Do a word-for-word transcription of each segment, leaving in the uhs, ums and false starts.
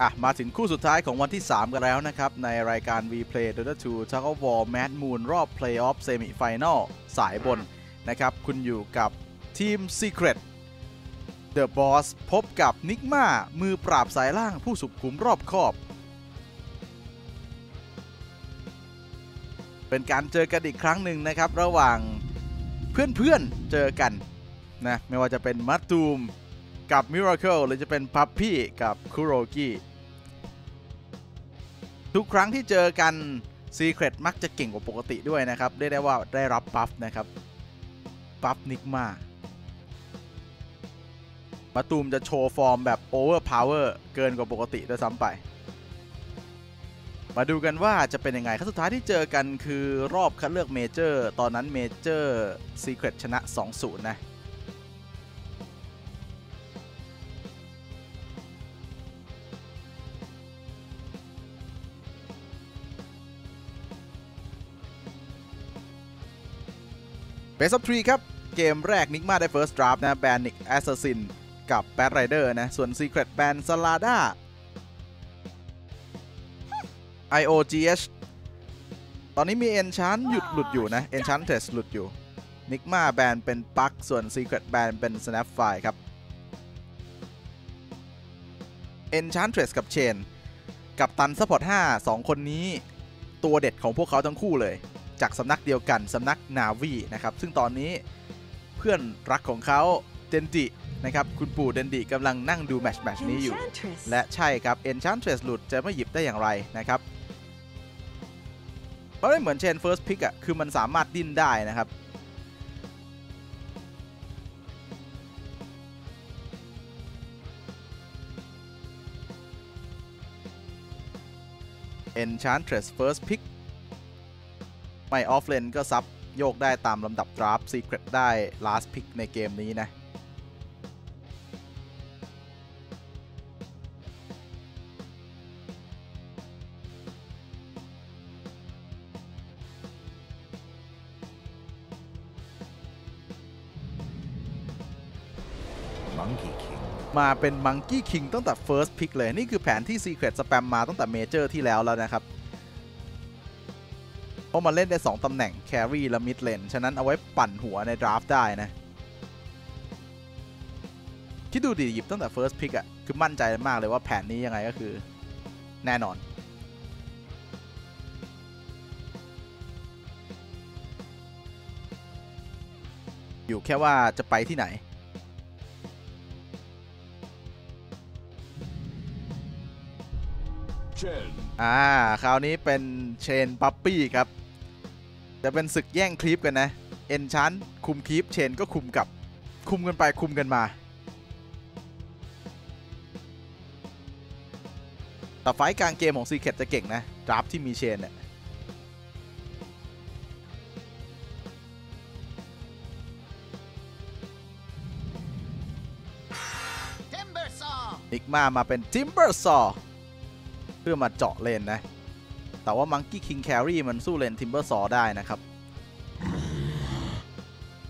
อ่ะมาถึงคู่สุดท้ายของวันที่สามกันแล้วนะครับในรายการ วี เพลย์ Dota ทู Tug of War Mad Moon รอบ Playoff Semi-Final สายบนนะครับคุณอยู่กับทีม Secret The Boss พบกับนิกม่ามือปราบสายล่างผู้สุขุมรอบคอบเป็นการเจอกันอีกครั้งหนึ่งนะครับระหว่างเพื่อนๆ เจอกันนะไม่ว่าจะเป็นมัตตูมกับมิราเคิลหรือจะเป็นพัพพี่กับคุโรกิทุกครั้งที่เจอกัน Secret มักจะเก่งกว่าปกติด้วยนะครับได้ได้ว่าได้รับบัฟนะครับบัฟนิกม่ามาตูมจะโชว์ฟอร์มแบบโอเวอร์พาวเวอร์เกินกว่าปกติด้วยซ้ำไปมาดูกันว่าจะเป็นยังไงครั้งสุดท้ายที่เจอกันคือรอบคัดเลือกเมเจอร์ตอนนั้นเมเจอร์ Secret ชนะ สองศูนย์ นะเบสออฟทรีครับเกมแรกนิกม่าได้ First Draft นะแบนนิกแอสซัสซินกับแบทไรเดอร์นะส่วน Secret แบนซาลาด้า ไอ โอ จี เอช ตอนนี้มี Enchant หยุดหลุดอยู่นะ Enchantress หลุดอยู่นิกม่าแบนเป็นปักส่วน Secret แบนเป็น Snapfire ครับ Enchantress กับ Chain กับตัน Support ห้า สองคนนี้ตัวเด็ดของพวกเขาทั้งคู่เลยจากสำนักเดียวกันสำนัก Navi นะครับซึ่งตอนนี้เพื่อนรักของเขาเดนจินะครับคุณปู่เดนดิกำลังนั่งดูแมชแมชนี้อยู่และใช่ครับ Enchantress หลุดจะไม่หยิบได้อย่างไรนะครับเพราะไม่เหมือนเชน First Pick อ่ะคือมันสามารถดิ้นได้นะครับ Enchantress First Pick ไม่ออฟเลนก็ซับโยกได้ตามลำดับดราฟ Secret ได้ Last Pick ในเกมนี้นะมาเป็น Monkey King ตั้งแต่ First Pick เลยนี่คือแผนที่ Secret สแปมมาตั้งแต่ Major ที่แล้วแล้วนะครับเพราะมันเล่นได้สองตำแหน่ง Carry และ Mid Lane ฉะนั้นเอาไว้ปั่นหัวใน Draft ได้นะคิดดูดิหยิบตั้งแต่ First Pick อ่ะคือมั่นใจมากเลยว่าแผนนี้ยังไงก็คือแน่นอนอยู่แค่ว่าจะไปที่ไหนอ่าคราวนี้เป็นเชนปั๊ปปี้ครับจะเป็นศึกแย่งคลิปกันนะเอนชันคุมคลิปเชนก็คุมกับคุมกันไปคุมกันมาแต่ไฟกลางเกมของ Secret จะเก่งนะดราฟที่มีเชนเนี่ยนิกม่ามาเป็น Timbersawเพื่อมาเจาะเลนนะแต่ว่า Monkey King Carry มันสู้เลน Timbersaw ได้นะครับ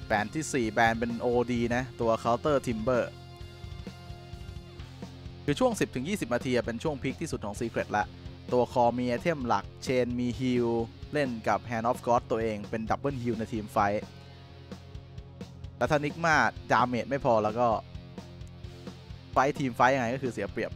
แบนที่สี่แบนเป็น โอ ดี นะตัว Counter Timber คือช่วง สิบถึงยี่สิบ นาทีเป็นช่วงพีคที่สุดของ Secret ละตัวคอมีไอเทมหลักเชนมีฮิลเล่นกับ Hand of God ตัวเองเป็นดับเบิลฮิลในทีมไฟท์แล้วถ้านิกมาดาเมจไม่พอแล้วก็ไฟท์ทีมไฟท์ยังไงก็คือเสียเปรียบ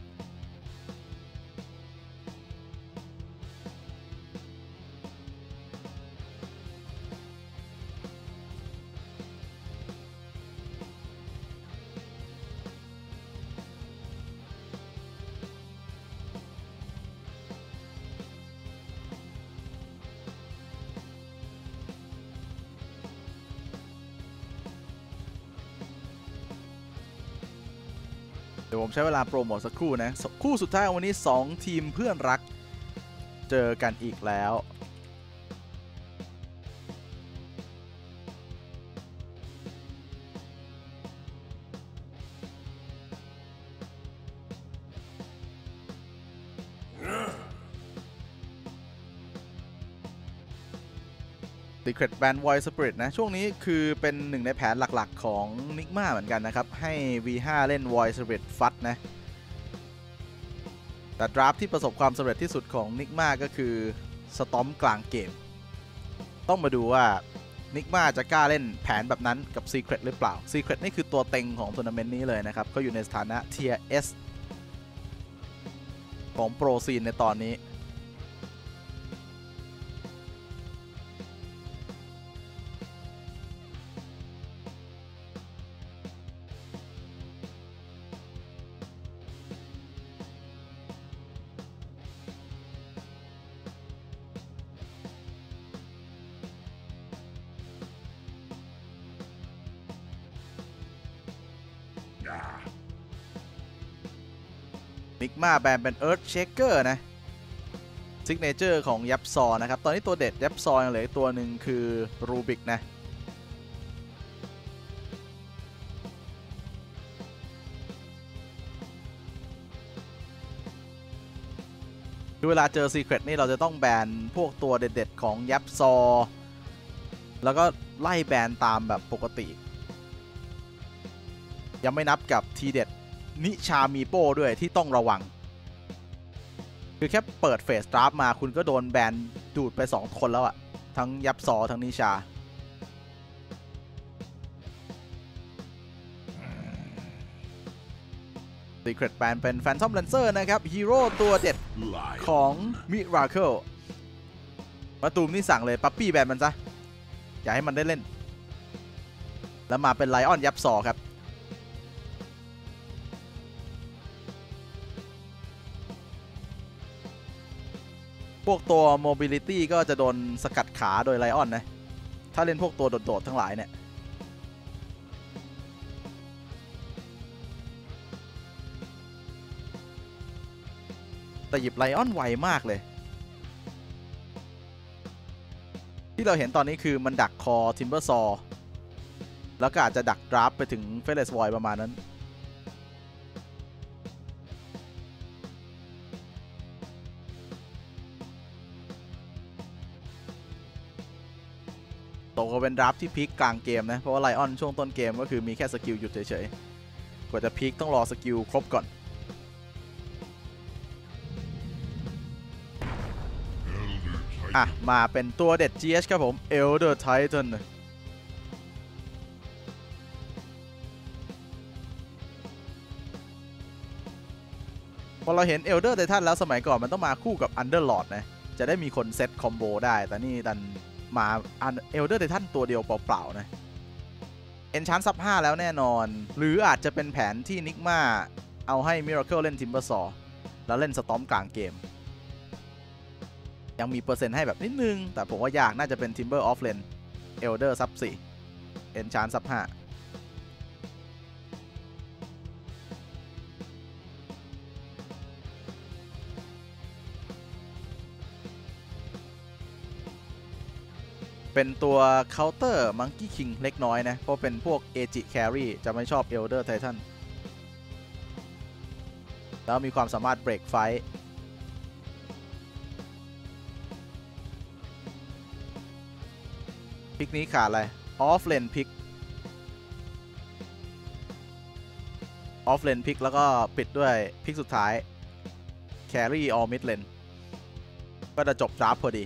เดี๋ยวผมใช้เวลาโปรโมทสักครู่นะคู่สุดท้ายวันนี้สองทีมเพื่อนรักเจอกันอีกแล้วSecret แบน Void Spirit นะช่วงนี้คือเป็นหนึ่งในแผนหลักๆของ Enigma เหมือนกันนะครับให้ วี ไฟว์ เล่น Void Spirit ฟัดนะ แต่ดราฟที่ประสบความสำเร็จที่สุดของนิกมาก็คือสตอมกลางเกมต้องมาดูว่านิกมาจะกล้าเล่นแผนแบบนั้นกับ Secret หรือเปล่า Secret นี่คือตัวเต็งของทัวร์นาเมนต์นี้เลยนะครับเขาอยู่ในสถานะ Tier S ของโปรซีนในตอนนี้นิกมาแบนเป็น Earth Shaker นะ Signature ของยับซอนะครับตอนนี้ตัวเด็ดยับซอเหลือตัวหนึ่งคือ Rubik นะเวลาเจอ Secret นี่เราจะต้องแบนพวกตัวเด็ดๆของยับซอแล้วก็ไล่แบนตามแบบปกติยังไม่นับกับทีเด็ดนิชามีโป้ด้วยที่ต้องระวังคือแค่เปิดเฟสดราฟมาคุณก็โดนแบนดูดไปสองคนแล้วอะทั้งยับซอทั้งนิชาSecret แบนเป็น Phantom Lancer นะครับฮีโร่ตัวเด็ดของ Miracle มาตูมนี่สั่งเลยปั๊ปปี้แบนมันซะอย่าให้มันได้เล่นแล้วมาเป็นไลออนยับซอครับพวกตัว mobility ก็จะโดนสกัดขาโดยไลออนนะถ้าเล่นพวกตัวโดดๆทั้งหลายเนี่ยแต่หยิบไลออนไวมากเลยที่เราเห็นตอนนี้คือมันดักคอทิมเบอร์ซอแล้วก็อาจจะดักดราฟไปถึงเฟเลสวอยประมาณนั้นตกเป็นดราฟที่พีคกลางเกมนะเพราะว่าไลออนช่วงต้นเกมก็คือมีแค่สกิลหยุดเฉยๆกว่าจะพีคต้องรอสกิลครบก่อนอ่ะมาเป็นตัวเด็ด จี เอช ครับผมเอลเดอร์ไททันพอเราเห็นเอลเดอร์ไททันแล้วสมัยก่อนมันต้องมาคู่กับ Underlord นะจะได้มีคนเซตคอมโบได้แต่นี่ดันมาอันเอลเดอร์ไททันตัวเดียวเปล่าๆนะเอนชานซับห้าแล้วแน่นอนหรืออาจจะเป็นแผนที่นิกมาเอาให้ Miracle เล่นทิมเบอร์ซอแล้วเล่นสตอมกลางเกมยังมีเปอร์เซ็นต์ให้แบบนิดนึงแต่ผมว่ายากน่าจะเป็นทิมเบอร์ออฟเลนเอลเดอร์ซับสี่เอนชานซับห้าเป็นตัวเคาน์เตอร์มังกี้คิงเล็กน้อยนะเพราะเป็นพวก Aegis Carry จะไม่ชอบ Elder Titan แล้วมีความสามารถเบรกไฟท์พิกนี้ขาดอะไรออฟเลนพิกออฟเลนพิกแล้วก็ปิดด้วยพิกสุดท้าย Carry All Mid Lane ก็จะจบดราฟพอดี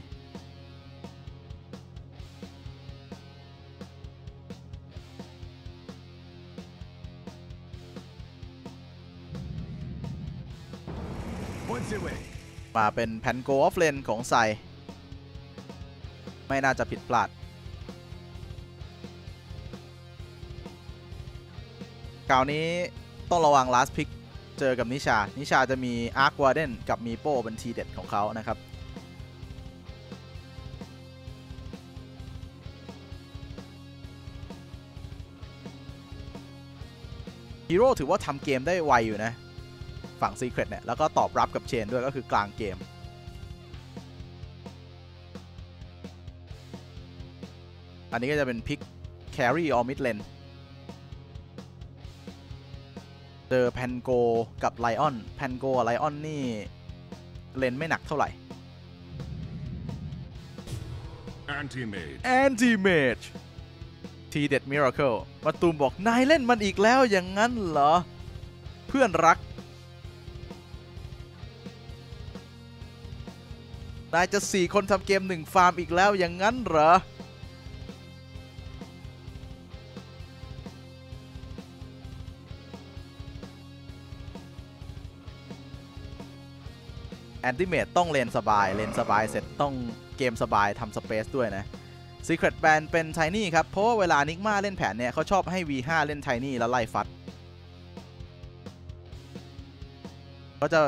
มาเป็นแผนโกออฟเลนของไซไม่น่าจะผิดพลาดคราวนี้ต้องระวังลาสพิกเจอกับนิชานิชาจะมีอาร์ควาเดนกับมีโป้เป็นทีเด็ดของเขานะครับฮีโร่ถือว่าทำเกมได้ไวอยู่นะฝั่ง Secret เนี่ยแล้วก็ตอบรับกับเชนด้วยก็คือกลางเกมอันนี้ก็จะเป็นพิก Carry All Mid Lane เจอแพนโกกับไลออนแพนโกไลออนนี่เลนไม่หนักเท่าไหร่ Anti-Mage Anti-Mage ทีเด็ด Miracle มาตูมบอกนายเล่นมันอีกแล้วอย่างนั้นเหรอเพื่อนรัก นายจะสี่คนทำเกมหนึ่งฟาร์มอีกแล้วอย่างนั้นเหรอแอนติเมตต้องเลนสบายเลนสบายเสร็จต้องเกมสบายทำสเปซด้วยนะ Secret แบนเป็นไทนี่ครับเพราะเวลานิกมาเล่นแผนเนี่ยเขาชอบให้ วี ห้า เล่นไทนี่แล้วไล่ฟัดก็จะ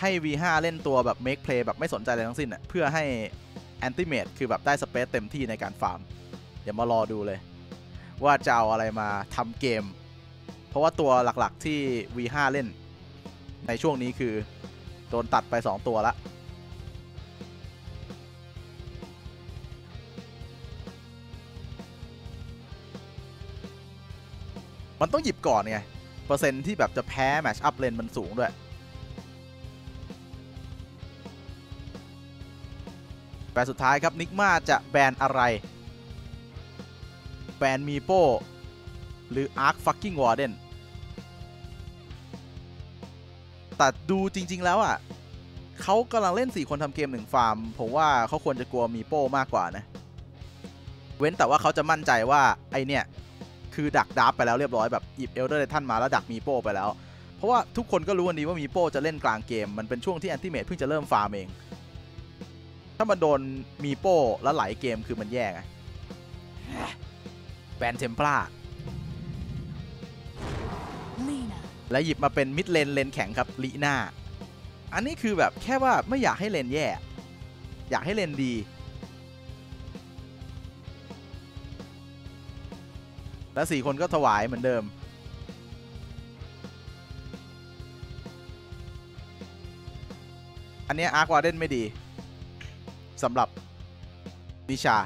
ให้ วี ห้า เล่นตัวแบบ make play แบบไม่สนใจอะไรทั้งสิ้นอ่ะเพื่อให้แอนติเมตคือแบบได้สเปซเต็มที่ในการฟาร์มเดี๋ยวมารอดูเลยว่าจะเอาอะไรมาทำเกมเพราะว่าตัวหลักๆที่ วี ห้า เล่นในช่วงนี้คือโดนตัดไปสองตัวละมันต้องหยิบก่อนไงเปอร์เซ็นต์ที่แบบจะแพ้แมชอัพเลนมันสูงด้วยแต่สุดท้ายครับนิกมาจะแบนอะไรแบนมีโป้หรืออาร์คฟักกิ้งวอร์เดนแต่ดูจริงๆแล้วอ่ะเขากำลังเล่นสี่คนทำเกมหนึ่งฟาร์มผมว่าเขาควรจะกลัวมีโป้มากกว่านะเว้นแต่ว่าเขาจะมั่นใจว่าไอเนี่ยคือดักดับไปแล้วเรียบร้อยแบบหยิบเอลเดอร์ไททันมาแล้วดักมีโป้ไปแล้วเพราะว่าทุกคนก็รู้วันนี้ว่ามีโป้จะเล่นกลางเกมมันเป็นช่วงที่แอนติเมตเพิ่งจะเริ่มฟาร์มเองถ้ามันโดนมีโป้แล้วไหลเกมคือมันแย่ไงแบนเทมปลาและหยิบมาเป็นมิดเลนเลนแข็งครับลีน่าอันนี้คือแบบแค่ว่าไม่อยากให้เลนแย่อยากให้เลนดีและสี่คนก็ถวายเหมือนเดิมอันนี้อาร์ควาเดนไม่ดีสำหรับนิชา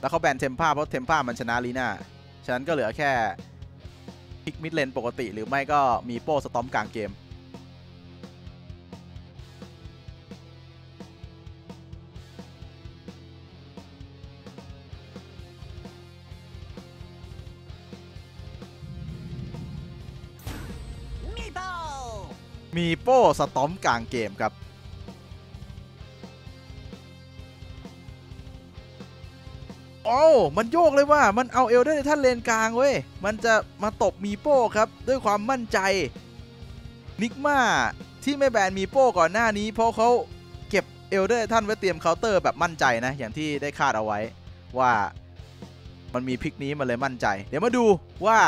แล้วเขาแบนเทมป้าเพราะเทมป้ามันชนะลีน่าฉะนั้นก็เหลือแค่พิกมิดเลนปกติหรือไม่ก็มีโป้สตอมกลางเกมมีโป้สตอมกลางเกมครับโอ้มันโยกเลยว่ามันเอาเอลเดอร์ไททันเลนกลางเว้ยมันจะมาตบมีโป้ครับด้วยความมั่นใจนิกมาที่ไม่แบนมีโป้ก่อนหน้านี้เพราะเขาเก็บเอลเดอร์ไททันไว้เตรียมเคาน์เตอร์แบบมั่นใจนะอย่างที่ได้คาดเอาไว้ว่ามันมีพิกนี้มันเลยมั่นใจเดี๋ยวมาดูว่า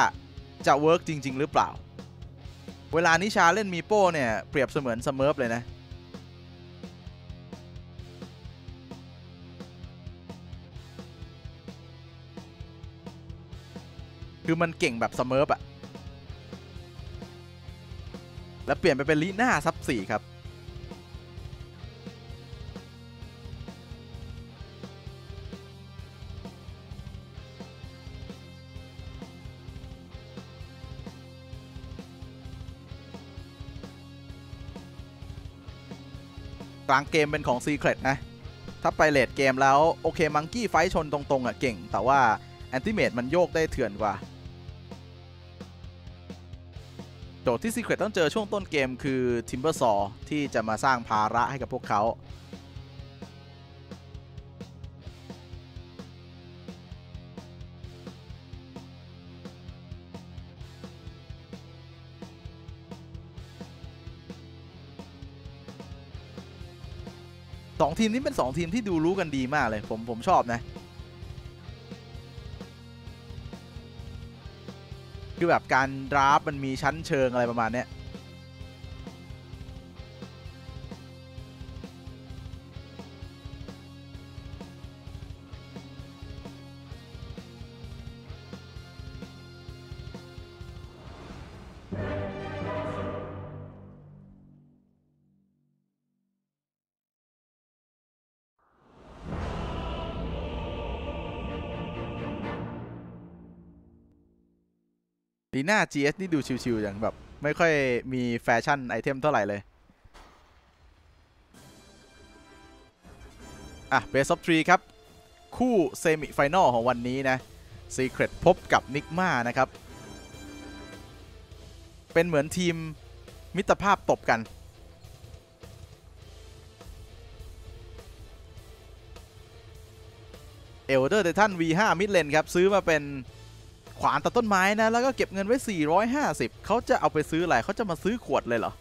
จะเวิร์กจริงๆหรือเปล่าเวลานิชาเล่นมีโป้เนี่ยเปรียบเสมือนสเมิร์ฟเลยนะคือมันเก่งแบบสเมิร์ฟอะแล้วเปลี่ยนไปเป็นลีน่าซับสี่ครับกลางเกมเป็นของ Secret นะถ้าไปเลทเกมแล้วโอเคมังกี้ไฟท์ชนตรงๆอะเก่งแต่ว่าแอนติเมตมันโยกได้เถื่อนกว่าโจทย์ที่ Secret ต้องเจอช่วงต้นเกมคือ Timbersaw ที่จะมาสร้างภาระให้กับพวกเขาสองทีมนี้เป็นสองทีมที่ดูรู้กันดีมากเลยผมผมชอบนะคือแบบการดราฟมันมีชั้นเชิงอะไรประมาณนี้ลีน่า จี เอส นี่ดูชิวๆอย่างแบบไม่ค่อยมีแฟชั่นไอเทมเท่าไหร่เลยอ่ะเบสออฟทรีครับคู่เซมิไฟแนลของวันนี้นะ Secret พบกับนิกมานะครับเป็นเหมือนทีมมิตรภาพตบกัน Elder Titan วี ห้า มิดเลนครับซื้อมาเป็นขวานตัดต้นไม้นะแล้วก็เก็บเงินไว้สี่ร้อยห้าสิบเขาจะเอาไปซื้ออะไรเขาจะมาซื้อขวดเลยเหรอ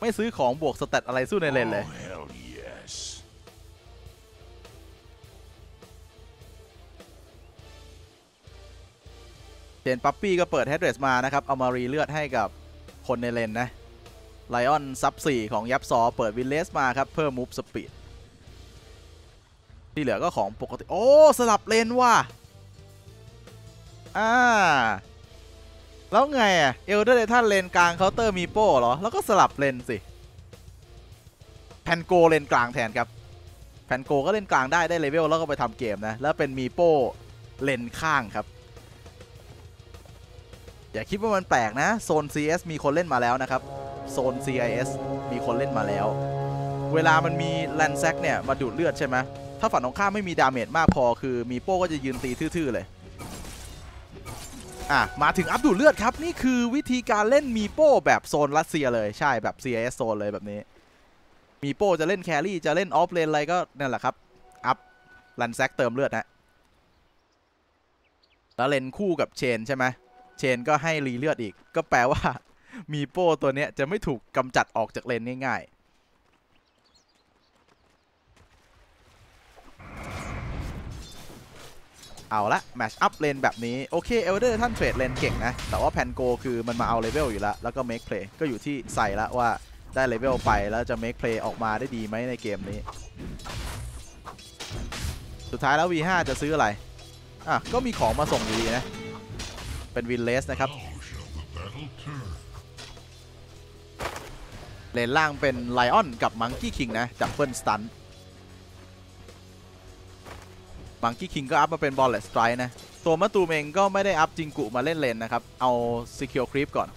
ไม่ซื้อของบวกสเตตอะไรสู้ในเลนเลยเจนปั๊ปปี้ก็เปิดแฮดเดรสมานะครับเอามารีเลือดให้กับคนในเลนนะไลออนซับสี่ของยับซอเปิดวินเลสมาครับเพิ่มมูฟสปีดที่เหลือก็ของปกติโอ้สลับเลนว่ะอ่าแล้วไงอ่ะเอลเดอร์ไททันเลนกลางเคาน์เตอร์มีโป้เหรอแล้วก็สลับเลนสิแพนโกเลนกลางแทนครับแพนโกก็เล่นกลางได้ได้เลเวลแล้วก็ไปทำเกมนะแล้วเป็นมีโป้เลนข้างครับอย่าคิดว่ามันแปลกนะโซน ซี เอส มีคนเล่นมาแล้วนะครับโซน ซี ไอ เอส มีคนเล่นมาแล้วเวลามันมีแลนแซกเนี่ยมาดูดเลือดใช่ไหมถ้าฝั่งของข้าไม่มีดาเมจมากพอคือมีโป้ก็จะยืนตีทื่อๆเลยอ่ะมาถึงอัพดูดเลือดครับนี่คือวิธีการเล่นมีโป้แบบโซนรัสเซียเลยใช่แบบ ซี ไอ เอส โซนเลยแบบนี้มีโป้จะเล่นแครี่จะเล่นออฟเลนอะไรก็นั่นแหละครับอัพแลนแซกเติมเลือดนะแล้วเลนคู่กับเชนใช่ไหมเชนก็ให้รีเลือดอีกก็แปลว่ามีโป้ตัวเนี้ยจะไม่ถูกกำจัดออกจากเลนง่ายๆเอาละแมชอัพเลนแบบนี้โอเคเอลเดอร์ท่านเทรดเลนเก่งนะแต่ว่าแพนโกคือมันมาเอาเลเวลอยู่แล้วแล้วก็เมคเพลย์ก็อยู่ที่ใส่ละว่าได้เลเวลไปแล้วจะเมคเพลย์ออกมาได้ดีไหมในเกมนี้สุดท้ายแล้ว วี ห้า จะซื้ออะไรอ่ะก็มีของมาส่งดีนะเป็นวินเลสนะครับเลนล่างเป็นไลออนกับมังกี้คิงนะดับเบิลสตันมังกี้คิงก็อัพมาเป็นบอลเลสไตร์นะตัวมะตูมเองก็ไม่ได้อัพจิงกุมาเล่นเลนนะครับเอาซิเคียวครีปก่อน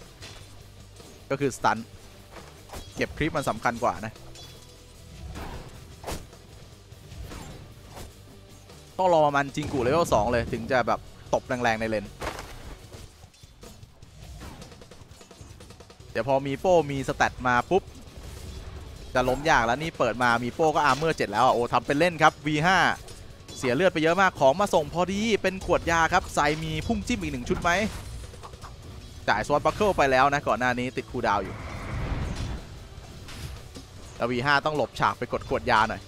ก็คือสตันเก็บครีปมันสำคัญกว่านะต้องรอมันจิงกุเลเวลสองเลยถึงจะแบบตบแรงๆในเลนเดี๋ยวพอมีโป้มีสแตตมาปุ๊บจะล้มยากแล้วนี่เปิดมามีโป้ก็อาร์เมอร์เจ็ดแล้วโอ้ทำเป็นเล่นครับ วี ห้าเสียเลือดไปเยอะมากของมาส่งพอดีเป็นขวดยาครับใส่มีพุ่งจิ้มอีกหนึ่งชุดไหมจ่ายสวอตบัคเกิลไปแล้วนะก่อนหน้านี้ติดคูลดาวน์อยู่แล้ว วี ห้า ต้องหลบฉากไปกดขวดยาหน่อย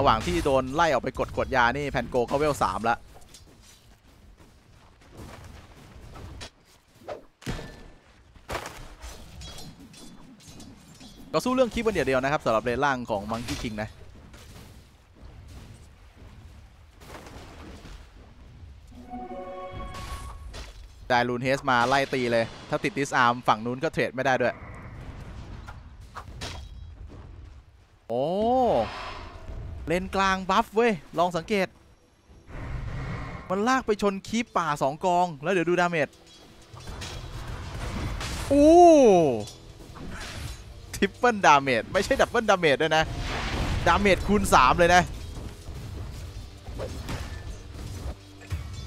ระหว่างที่โดนไล่ออกไปกดขวดยานี่แพนโกเขาเวลสามแล้วก็สู้เรื่องคลิปวันเดียวเดียวนะครับสำหรับเลนล่างของมังกี้คิงนะได้ลูนเฮสมาไล่ตีเลยถ้าติดดิสอาร์มฝั่งนู้นก็เทรดไม่ได้ด้วยโอ้เลนกลางบัฟเว้ยลองสังเกตมันลากไปชนคลิปป่าสองกองแล้วเดี๋ยวดูดาเมจโอ้ทริปเปิลดาเมจไม่ใช่ดับเบิลดาเมจด้วยนะดาเมจคูณสามเลยนะ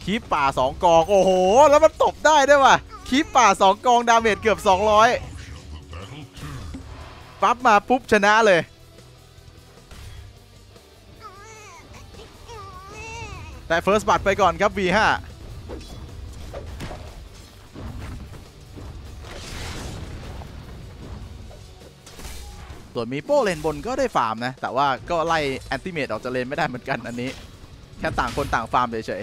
คีปป่าสองกองโอ้โหแล้วมันตบได้ด้วยว่ะคีปป่าสองกองดาเมจเกือบสองร้อยปั๊บมาปุ๊บชนะเลยแต่เฟิร์สบัตไปก่อนครับ วี ห้าส่วนมีโป้เลนบนก็ได้ฟาร์มนะแต่ว่าก็ไล่แอนติเมตออกจากเลนไม่ได้เหมือนกันอันนี้แค่ต่างคนต่างฟาร์มเฉย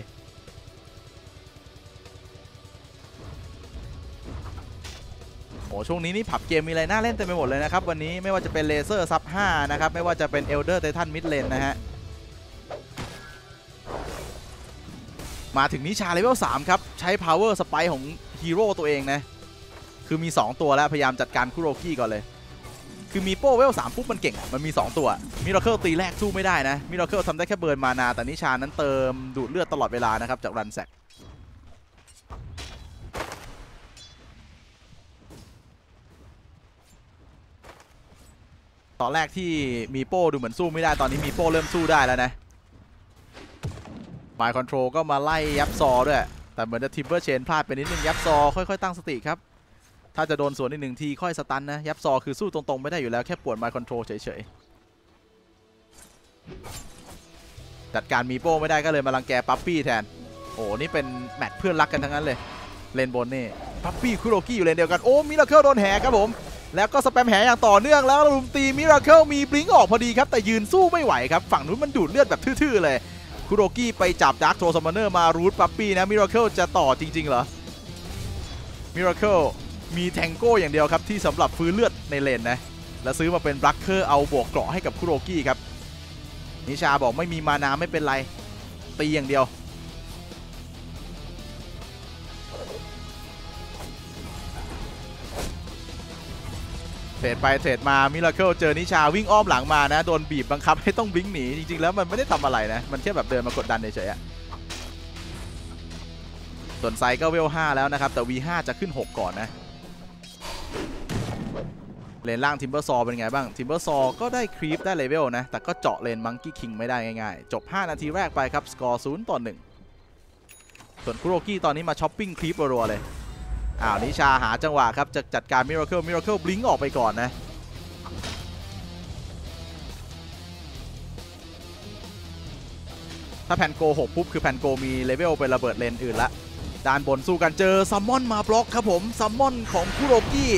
ๆโอ้ช่วงนี้นี่ผับเกมมีอะไรน่าเล่นเต็มไปหมดเลยนะครับวันนี้ไม่ว่าจะเป็นเลเซอร์ซับห้านะครับไม่ว่าจะเป็นเอลเดอร์ไททันมิดเลนนะฮะมาถึงนิชาเลเวลสามครับใช้พาวเวอร์สไปค์ของฮีโร่ตัวเองนะคือมีสองตัวแล้วพยายามจัดการคุโรคิก่อนเลยคือมีโป้เวลสามปุ๊บมันเก่งมันมีสองตัวมิราเคิลตีแรกสู้ไม่ได้นะมิราเคิลทำได้แค่เบิร์นมานาแต่นิชานั้นเติมดูดเลือดตลอดเวลานะครับจากรันแซกตอนแรกที่มีโป้ดูเหมือนสู้ไม่ได้ตอนนี้มีโป้เริ่มสู้ได้แล้วนะไมค์คอนโทรลก็มาไล่ยับซอด้วย แต่เหมือนจะทิมเบอร์เชนพลาดไปนิดนึงยับซอค่อยๆตั้งสติครับถ้าจะโดนสวนอีกหนึ่งทีค่อยสตันนะยับซอคือสู้ตรงๆไม่ได้อยู่แล้วแค่ปวดไมค์คอนโทรลเฉยๆจัดการมีโป้ไม่ได้ก็เลยมารังแกปั๊ปปี้แทนโอ้นี่เป็นแมตช์เพื่อนรักกันทั้งนั้นเลยเลนบนนี่ปั๊ปปี้คุโรกี้อยู่เลนเดียวกันโอ้มิราเคิลโดนแหครับผมแล้วก็สแปมแหอย่างต่อเนื่องแล้วลุมตีมิราเคิลมีบลิงออกพอดีครับแต่ยืนสู้ไม่ไหวครับฝั่งนู้นมันดูดเลือดแบบทื่อๆเลยคุโรกี้ไปจับดาร์คโทรซัมเมอร์มารูทปั๊ปปี้นะมิราเคิลจะต่อจริงๆเหรอมิราเคิลมีแทงโก้อย่างเดียวครับที่สำหรับฟื้นเลือดในเลนนะและซื้อมาเป็นบลัคเกอร์เอาบวกเกราะให้กับคุโรกี้ครับนิชาบอกไม่มีมานาไม่เป็นไรตีอย่างเดียวเทรดไปเทรดมามิราเคิลเจอนิชาวิ่งอ้อมหลังมานะโดนบีบบังคับให้ต้องบลิงหนีจริงๆแล้วมันไม่ได้ทำอะไรนะมันแค่แบบเดินมากดดันเฉยๆส่วนไซก็เวลห้าแล้วนะครับแต่ วี ห้า จะขึ้นหกก่อนนะเลนล่างทิมเบอร์ซอเป็นไงบ้างทิมเบอร์ซอก็ได้ครีปได้เลเวลนะแต่ก็เจาะเลนมังกี้คิงไม่ได้ง่ายๆจบห้านาทีแรกไปครับสกอร์ศูนย์ต่อหนึ่งส่วนคุโรกี้ตอนนี้มาช้อปปิ้งครีปรัวๆเลยอ้าวนิชาหาจังหวะครับจะจัดการมิราเคิลมิราเคิลบลิงก์ออกไปก่อนนะถ้าแพนโกหกปุ๊บคือแพนโกมีเลเวลไประเบิดเลนอื่นละด้านบนสู้กันเจอซัมมอนมาบล็อกครับผมซัมมอนของคุโรกี้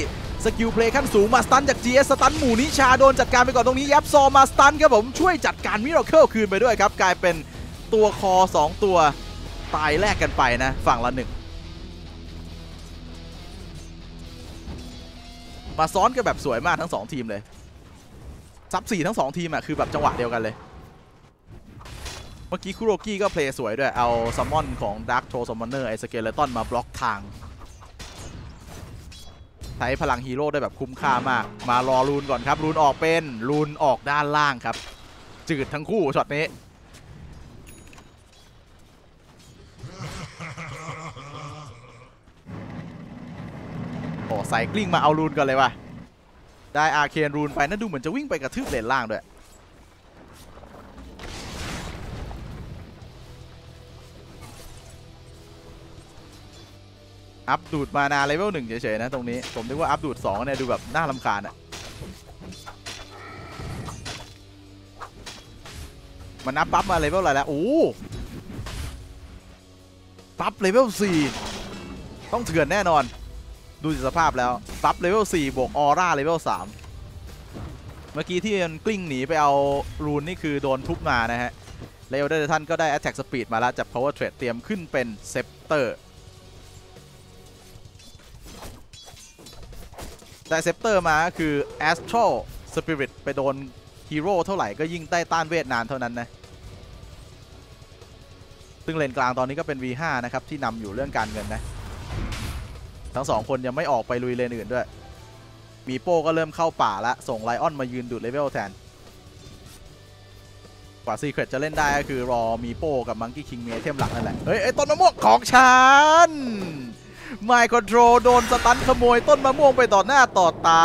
สกิลเพลย์ขั้นสูงมาสตันจาก จี เอส สตันหมู่นิชาโดนจัดการไปก่อนตรงนี้ยับซอมาสตันครับผมช่วยจัดการมิราเคิลคืนไปด้วยครับกลายเป็นตัวคอสองตัวตายแลกกันไปนะฝั่งละหนึ่งมาซ้อนกันแบบสวยมากทั้งสองทีมเลยซับสี่ทั้งสองทีมอ่ะคือแบบจังหวะเดียวกันเลยเมื่อกี้คุโรกี้ก็เพลย์สวยด้วยเอาซัมมอนของดาร์คโทรซัมมอนเนอร์ไอสเกเลตันมาบล็อกทางใช้พลังฮีโร่ได้แบบคุ้มค่ามากมารอรูนก่อนครับรูนออกเป็นรูนออกด้านล่างครับจืดทั้งคู่ช็อตนี้โอ้ใส่กลิ้งมาเอารูนก่อนเลยว่ะได้อาเคนรูนไปน่าดูเหมือนจะวิ่งไปกระทืบเลนล่างด้วยอัพดูดมานาเลเวลหนึ่งเฉยๆนะตรงนี้ผมนึกว่าอัพดูดสองเนี่ยดูแบบน่ารำคาญอ่ะมันอัพปั๊บมาเลเวลอะไรแล้วโอ้ปั๊บเลเวลสี่ต้องเถื่อนแน่นอนดูจากสภาพแล้วปั๊บเลเวลสี่บวกออร่าเลเวลสามเมื่อกี้ที่มันกลิ้งหนีไปเอารูนนี่คือโดนทุบมานะฮะเลเวลเดอร์ท่านก็ได้แอตแทกสปีดมาแล้วจับ power trade เตรียมขึ้นเป็นเซปเตอร์ได้เซปเตอร์มาคือ Astral Spirit ไปโดนฮีโร่เท่าไหร่ก็ยิ่งได้ต้านเวทนานเท่านั้นนะซึ่งเลนกลางตอนนี้ก็เป็น วี ห้า นะครับที่นำอยู่เรื่องการเงินนะทั้งสองคนยังไม่ออกไปลุยเลนอื่นด้วยมีโป้ก็เริ่มเข้าป่าละส่งไลออนมายืนดูดเลเวลแทนกว่า Secret จะเล่นได้ก็คือรอมีโป้กับมังกี้คิงเมย์เทมหลักนั่นแหละเฮ้ยไอ้ต้นมะม่วงของฉันไมค์คอนโทรลโดนสตันขโมยต้นมะม่วงไปต่อหน้าต่อตา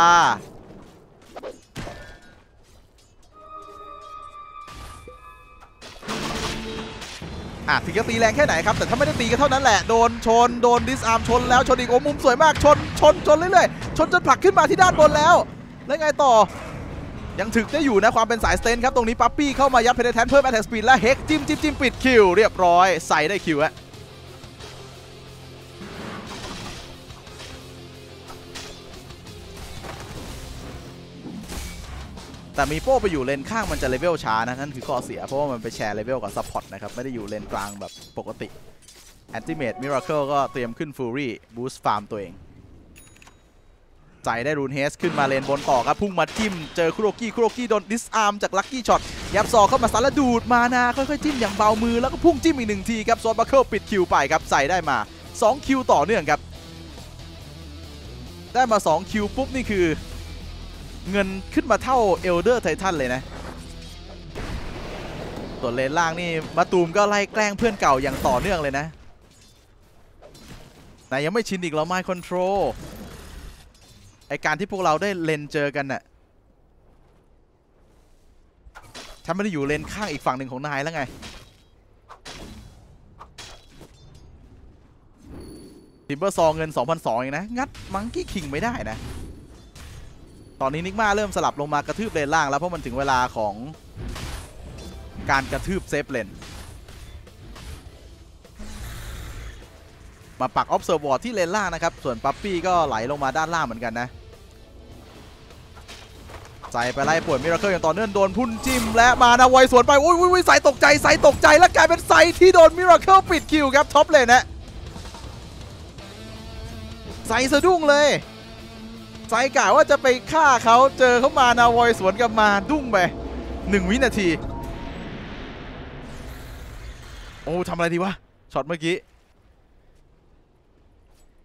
อ่ะถึงจะตีแรงแค่ไหนครับแต่ถ้าไม่ได้ตีก็เท่านั้นแหละโดนชนโดนดิสอาร์มชนแล้วชนอีกโอ้มุมสวยมากชนชนชนเรื่อยๆชนจนผลักขึ้นมาที่ด้านบนแล้วแล้วไงต่อยังถึกได้อยู่นะความเป็นสายสเตนครับตรงนี้ปั๊ปปี้เข้ามายัดเพนเนเทนเพิ่มแอตแทคสปีดและเฮกจิ้มจิ้มจิ้มปิดคิวเรียบร้อยใส่ได้คิวอะแต่มีโป้ไปอยู่เลนข้างมันจะเลเวลช้านะนั่นคือข้อเสียเพราะว่ามันไปแชร์เลเวลกับซัพพอร์ตนะครับไม่ได้อยู่เลนกลางแบบปกติแอนติเมตมิราเคิลก็เตรียมขึ้นฟูรี่บูสต์ฟาร์มตัวเองใจได้รูนเฮสขึ้นมาเลนบนต่อครับพุ่งมาจิ้มเจอคุโรกี้คุโรกี้โดนดิสอาร์มจากลัคกี้ช็อตยับซอเข้ามาซัดและดูดมานาค่อยๆจิ้มอย่างเบามือแล้วก็พุ่งจิ้มอีกหนึ่งทีครับซอบัคเคิลปิดคิวไปครับใส่ได้มาสองคิวต่อเนื่องครับได้มาสองคิวปุ๊บนี่คือเงินขึ้นมาเท่าเอลเดอร์ไททันเลยนะส่วนเลนล่างนี่มาตูมก็ไล่แกล้งเพื่อนเก่าอย่างต่อเนื่องเลยนะแต่ยังไม่ชินอีกแล้วไมค์คอนโทรลไอการที่พวกเราได้เลนเจอกันน่ะฉันไม่ได้อยู่เลนข้างอีกฝั่งหนึ่งของนายแล้วไง ติมเบอร์ซองเงิน สองพันสองร้อย เองนะงัดมังกี้คิงไม่ได้นะตอนนี้นิกมาเริ่มสลับลงมากระทืบเลนล่างแล้วเพราะมันถึงเวลาของการกระทืบเซฟเลนมาปักออฟเซอร์วอร์ดที่เลนล่างนะครับส่วนปั๊ปปี้ก็ไหลลงมาด้านล่างเหมือนกันนะใส่ไปไล่ป่วนมิราเคิลอย่างต่อเนื่องโดนพุ่นจิ้มและมานาไวสวนไปอุ้ยอุ้ยใส่ตกใจใส่ตกใจและกลายเป็นใส่ที่โดนมิราเคิลปิดคิวครับท็อปเลนนะใส่สะดุ้งเลยใส่กะว่าจะไปฆ่าเขาเจอเขามานาไวสวนกับมาดุ้งไปหนึ่งวินาทีโอ้ทำอะไรดีวะช็อตเมื่อกี้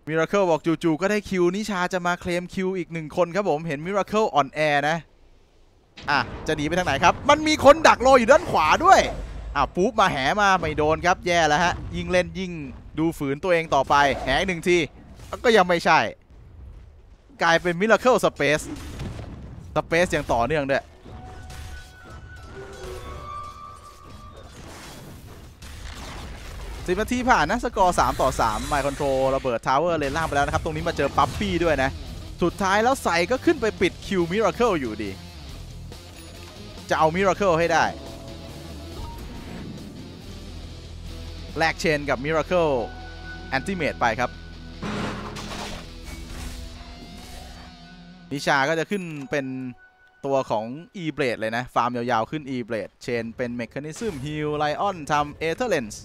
มิราเคิลบอกจู่ๆก็ได้คิวนิชาจะมาเคลมคิวอีกหนึ่งคนครับผมเห็นมิราเคิลอ่อนแอนะอ่ะจะหนีไปทางไหนครับมันมีคนดักรออยู่ด้านขวาด้วยอ่ะปุ๊บมาแหมาไม่โดนครับแย่แล้วฮะยิงเล่นยิงดูฝืนตัวเองต่อไปแหหนึ่งทีก็ยังไม่ใช่กลายเป็นมิราเคิลสเปซสเปซอย่างต่อเนื่องด้วยสิบนาทีผ่านนะสกอร์สามต่อสามไมค์คอนโทรลระเบิดทาวเวอร์เลนล่างไปแล้วนะครับตรงนี้มาเจอปั๊ปปี้ด้วยนะสุดท้ายแล้วใส่ก็ขึ้นไปปิดคิวมิราเคิลอยู่ดีจะเอามิราเคิลให้ได้แลกเชนกับมิราเคิลแอนติเมตไปครับนิชาก็จะขึ้นเป็นตัวของ E เบลดเลยนะฟาร์มยาวๆขึ้น E เบลดเชนเป็นเมคานิซึมฮิลไลออนทำเอเธอร์เลนส์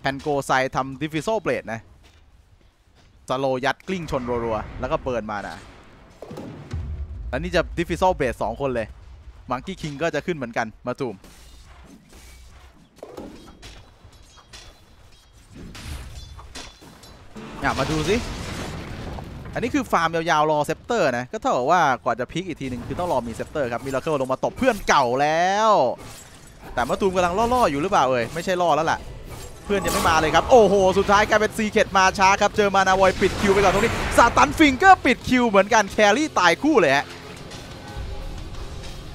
แพนโกไซทำดิฟิโซเบลดนะสโลยัดกลิ้งชนรัวๆแล้วก็เปิดมานะแล้วนี่จะดิฟิโซเบลดสองคนเลยมังกี้คิงก็จะขึ้นเหมือนกันมาตูมอ่ะมาดูสิอันนี้คือฟาร์มยาวๆรอเซปเตอร์นะก็เท่ากับว่ากว่าจะพลิกอีกทีหนึ่งคือต้องรอมีเซปเตอร์ครับมิราเคิลลงมาตบเพื่อนเก่าแล้วแต่มาตูมกำลังล่อๆอยู่หรือเปล่าเอ่ยไม่ใช่ล่อแล้วล่ะเพื่อนยังไม่มาเลยครับโอ้โหสุดท้ายกลายเป็น Secret มาช้าครับเจอมานาวอยปิดคิวไปก่อนตรงนี้ซาตันฟิงเกอร์ปิดคิวเหมือนกันแครี่ตายคู่เลยฮะ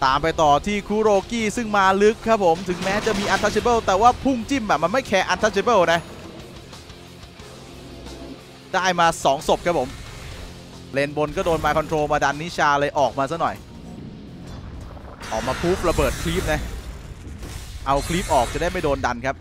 ตามไปต่อที่คุโรกิซึ่งมาลึกครับผมถึงแม้จะมี untouchable แต่ว่าพุ่งจิ้มแบบมันไม่แคร์ untouchable นะได้มาสองศพครับผมเลนบนก็โดนไมค์คอนโทรลมาดันนิชาเลยออกมาซะหน่อยออกมาปุ๊บระเบิดคลิปนะเอาคลิปออกจะได้ไม่โดนดันครับ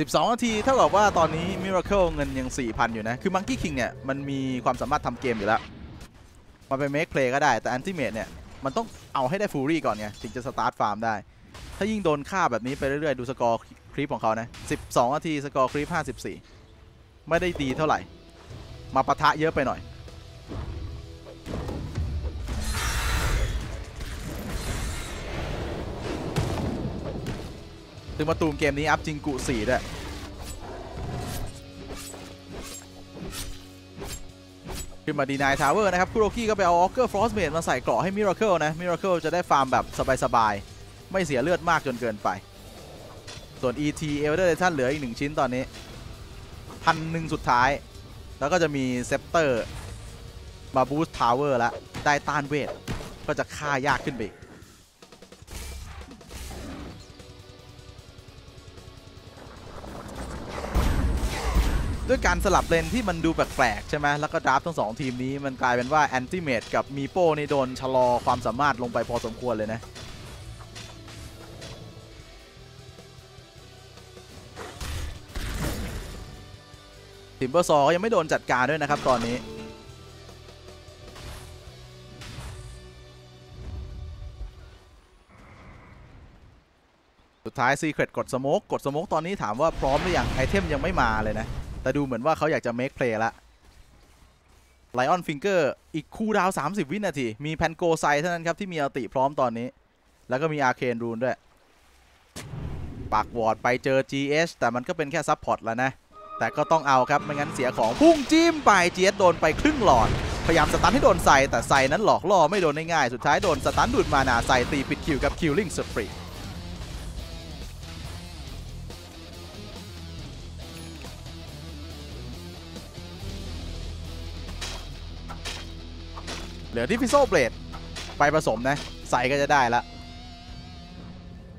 สิบสองนาทีเท่ากับว่าตอนนี้มิราเคิลเงินยัง สี่พัน อยู่นะคือมังกี้คิงเนี่ยมันมีความสามารถทำเกมอยู่แล้วมันไปเมคเพลย์ก็ได้แต่อันติเมตเนี่ยมันต้องเอาให้ได้ฟูรี่ก่อนไงถึงจะสตาร์ทฟาร์มได้ถ้ายิ่งโดนฆ่าแบบนี้ไปเรื่อยๆดูสกอร์คลิปของเขานะสิบสองนาทีสกอร์คลิปห้าสิบสี่ไม่ได้ดีเท่าไหร่มาปะทะเยอะไปหน่อยถึงมาตูมเกมนี้อัพจิงกุสี่ด้วยขึ้นมาดีนายทาวเวอร์นะครับคุโรกิก็ไปเอาออคเกอร์ฟรอสเมดมาใส่เกราะให้มิราเคิลนะมิราเคิลจะได้ฟาร์มแบบสบายๆไม่เสียเลือดมากจนเกินไปส่วน อี ที เอลเดอร์เดชั่นเหลืออีกหนึ่งชิ้นตอนนี้พันหนึ่งสุดท้ายแล้วก็จะมีเซปเตอร์มาบูสต์ทาวเวอร์แล้วได้ต้านเวทก็จะฆ่ายากขึ้นไปด้วยการสลับเลนที่มันดูแปลกๆใช่ไหมแล้วก็ดราฟทั้งสองทีมนี้มันกลายเป็นว่าแอนติเมตกับมีโป้นี่โดนชะลอความสามารถลงไปพอสมควรเลยนะติมเบอร์ซอยังไม่โดนจัดการด้วยนะครับตอนนี้สุดท้าย Secret กดสโมกกดสโมกตอนนี้ถามว่าพร้อมหรือยังไอเทมยังไม่มาเลยนะแต่ดูเหมือนว่าเขาอยากจะ make play ละ Lion Finger อีกคู่ดาวสามสิบวินาทีมีแพนโกไซเท่านั้นครับที่มีอัลติพร้อมตอนนี้แล้วก็มีอาร์เคนรูนด้วยปากวอร์ดไปเจอ จี เอส แต่มันก็เป็นแค่ซับพอร์ตแล้วนะแต่ก็ต้องเอาครับไม่งั้นเสียของพุ่งจิ้มไป จี เอส โดนไปครึ่งหลอดพยายามสตันให้โดนใส่แต่ใส่นั้นหลอกล่อไม่โดนง่ายๆสุดท้ายโดนสตันดูดมานาใส่ตีปิดคิวกับ Killing Spreeเหลือดิฟิโซเบลด ไปผสมนะใส่ก็จะได้ละ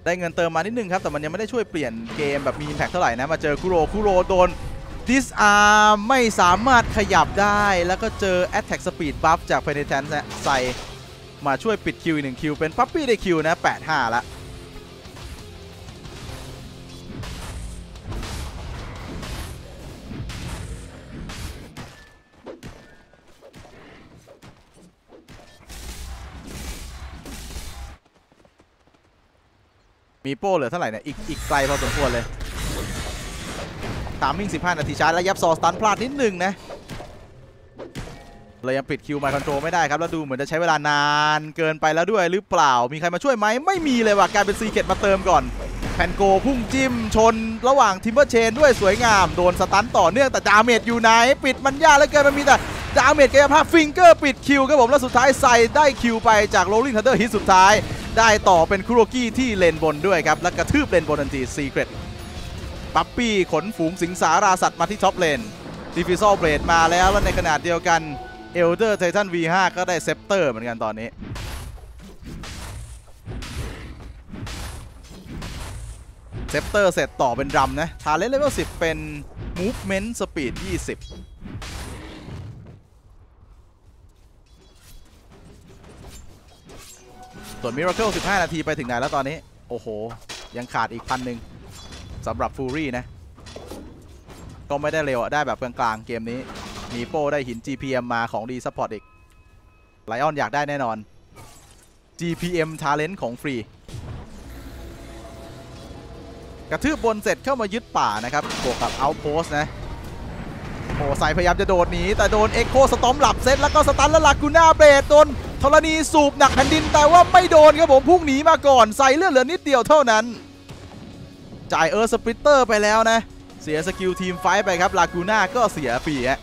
ได้เงินเติมมานิดนึงครับแต่มันยังไม่ได้ช่วยเปลี่ยนเกมแบบมีอิมแพคเท่าไหร่นะมาเจอคุโรคุโรโดนดิสอาร์ไม่สามารถขยับได้แล้วก็เจอ Attack Speed Buff จาก Penitence ใส่มาช่วยปิดคิวอีกหนึ่งคิวเป็นปั๊ปปี้ได้คิวนะแปดห้าละมีโป้เหลือเท่าไหร่เนี่ยอีกอีกไกลพอสมควรเลยตามมิ่งสิบห้านาทีชาร์จและยับซอสตันพลาดนิดหนึ่งนะเรายังปิดคิวไมค์คอนโทรลไม่ได้ครับแล้วดูเหมือนจะใช้เวลานานเกินไปแล้วด้วยหรือเปล่ามีใครมาช่วยไหมไม่มีเลยว่ะกลายเป็นซีเกตมาเติมก่อนแพนโกพุ่งจิ้มชนระหว่างทิมเบอร์เชนด้วยสวยงามโดนสตันต่อเนื่องแต่ดาเมจอยู่ไหนปิดมันยากเหลือเกินมันมีแต่ดาเมจกายภาพฟิงเกอร์ปิดคิวครับผมแล้วสุดท้ายใส่ได้คิวไปจากโรลลิ่งทันเดอร์ฮิตสุดท้ายได้ต่อเป็นคุโรกี้ที่เลนบนด้วยครับและกระทืบเลนบนทันที Secret ปั๊ปปี้ขนฝูงสิงสาราสัตว์มาที่ท็อปเลนดิฟิซอลเบรดมาแล้วและในขณะเดียวกันเอลเดอร์ไททัน วี ห้า ก็ได้เซปเตอร์เหมือนกันตอนนี้เซปเตอร์เสร็จต่อเป็นรัมนะทาเลนเลเวลสิบเป็น Movement Speed ยี่สิบส่วนมิราเคิลสิบห้านาทีไปถึงไหนแล้วตอนนี้โอ้โหยังขาดอีกพันหนึ่งสำหรับฟูรี่นะก็ไม่ได้เร็วได้แบบกลางๆเกมนี้มีโป้ได้หิน จี พี เอ็ม มาของดีซัพพอร์ตอีกไลออนอยากได้แน่นอน จี พี เอ็ม Talent ของฟรีกระทืบบนเสร็จเข้ามายึดป่านะครับบวกกับ Outpost นะโอ้ใส่พยายามจะโดดหนีแต่โดนเอ็กโคสตอมหลับเซตแล้วก็สตันและลากูน่าเบรดโดนธรณีสูบหนักแผ่นดินแต่ว่าไม่โดนครับผมพุ่งหนีมาก่อนใส่เลือดเหลือนิดเดียวเท่านั้นจ่ายเอิร์ธสปลิตเตอร์ไปแล้วนะเสียสกิลทีมไฟท์ไปครับลากูน่าก็เสียปีฮะ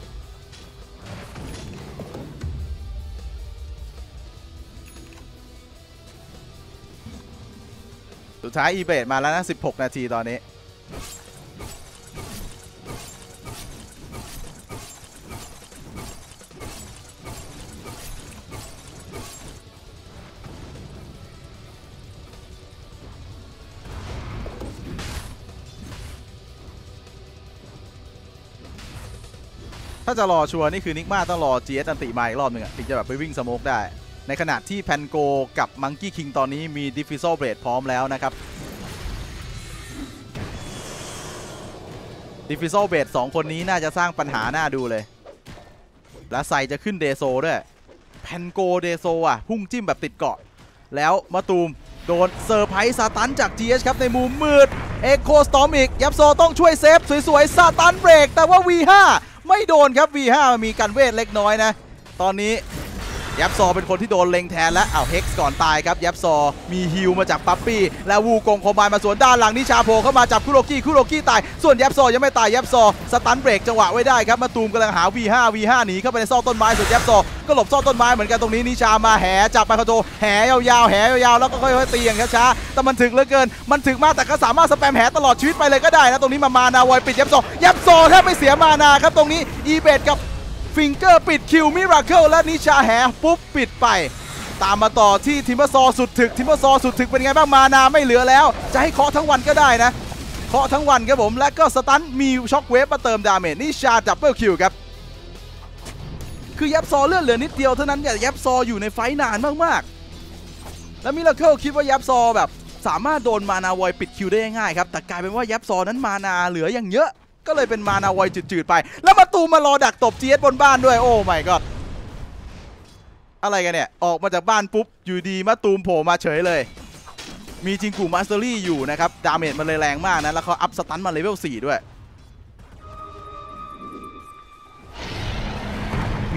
สุดท้ายอีเบรดมาแล้วนะสิบหกนาทีตอนนี้ถ้าจะรอชัวร์นี่คือนิกมาต้องรอ จี เอส อันติมาอีกรอบหนึ่งถึงจะแบบไปวิ่งสโมกได้ในขณะที่แพนโกกับมังกี้คิงตอนนี้มีดิฟฟิซอลเบรดพร้อมแล้วนะครับดิฟฟิซอลเบรดสองคนนี้น่าจะสร้างปัญหาหน้าดูเลยและใส่จะขึ้นเดโซด้วยแพนโกเดโซอ่ะพุ่งจิ้มแบบติดเกาะแล้วมาตูมโดนเซอร์ไพรส์ซาตันจาก จี เอส ครับในมุมมืดเอ็กโคสตอมอีกยับโซต้องช่วยเซฟสวยๆซาตันเบรกแต่ว่า วี ห้าไม่โดนครับ วี ห้า มีกันเวทเล็กน้อยนะตอนนี้ยับซอเป็นคนที่โดนเล็งแทนและเอาเฮกซ์ก่อนตายครับยับซอมีฮิลมาจากปั๊ปปี้และวูกงคอมบายมาสวนด้านหลังนิชาโพเข้ามาจับคุโรกี้คุโรกี้ตายส่วนยับซอยังไม่ตายยับซอสตันเบรกจังหวะไว้ได้ครับมาตูมกำลังหา วี ห้า วี ห้า หนีเข้าไปในซอกต้นไม้ส่วนยับซอก็หลบซอกต้นไม้เหมือนกันตรงนี้นิชามาแห่จับไปคอนโทรแห่ยาวๆแห่ยาวๆแล้วก็ค่อยๆตีอย่างช้าๆแต่มันถึงเหลือเกินมันถึงมากแต่ก็สามารถสแปมแห่ตลอดชีวิตไปเลยก็ได้นะตรงนี้มามานาวอยปิดยับซอยับซอแทบไม่เสียมานาครับตรงนี้อีเบดกับฟิงเกอร์ปิดคิวมิราเคิลและนิชาแหปุ๊บปิดไปตามมาต่อที่ทิมเบอร์ซอสุดถึกทิมเบอร์ซอสุดถึกเป็นไงบ้างมานาไม่เหลือแล้วจะให้เคาะทั้งวันก็ได้นะเคาะทั้งวันครับผมและก็สตันมีช็อคเวฟมาเติมดาเมจนิชาดับเบิลคิวครับคือยับซอเลื่อนเหลือนิดเดียวเท่านั้นอย่ายับซออยู่ในไฟนานมากๆแล้วมิราเคิลคิดว่ายับซอแบบสามารถโดนมานาวอยปิดคิวได้ง่ายครับแต่กลายเป็นว่ายับซอนั้นมานาเหลืออย่างเยอะก็เลยเป็นมานาวอยจืดๆไปแล้วมาตูมารอดักตบจีเอสบนบ้านด้วยโอ้ไม่ก็อะไรกันเนี่ยออกมาจากบ้านปุ๊บอยู่ดีมาตูมโผล่มาเฉยเลยมีจิงกูมาสเตอรี่อยู่นะครับดาเมจมันเลยแรงมากนะแล้วเขาอัพสตันมาเลเวลสี่ด้วย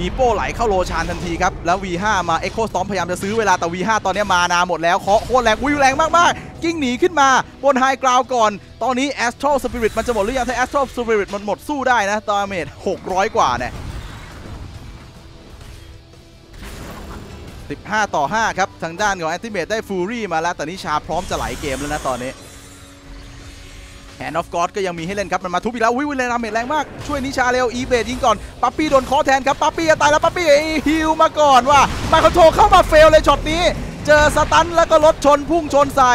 มีโป้ไหลเข้าโลชานทันทีครับแล้ว วี ห้า มาเอ็กโคสตอมพยายามจะซื้อเวลาแต่ วี ห้า ตอนนี้มานาหมดแล้วเคาะโคตรแรงอุ้ยแรงมากๆกิ้งหนีขึ้นมาบนไฮกราวก่อนตอนนี้ Astral Spirit มันจะหมดหรือยังถ้า Astral Spirit มันหมดสู้ได้นะดาเมจหกร้อยกว่าเนี่ยสิบห้าต่อห้าครับทางด้านของแอนติเมตได้ฟูรี่มาแล้วแต่นิชาพร้อมจะไหลเกมแล้วนะตอนนี้ Hand of God ก็ยังมีให้เล่นครับมันมาทุบอีกแล้ววิวเลนดาเมจแรงมากช่วยนิชาเร็วอีเบดยิงก่อนปั๊ปปี้โดนคอแทนครับปั๊ปปี้จะตายแล้วปั๊ปปี้ฮิวมาก่อนว่ามาคอนโทรเข้ามาเฟลเลยช็อตนี้เจอสตันแล้วก็รถชนพุ่งชนใส่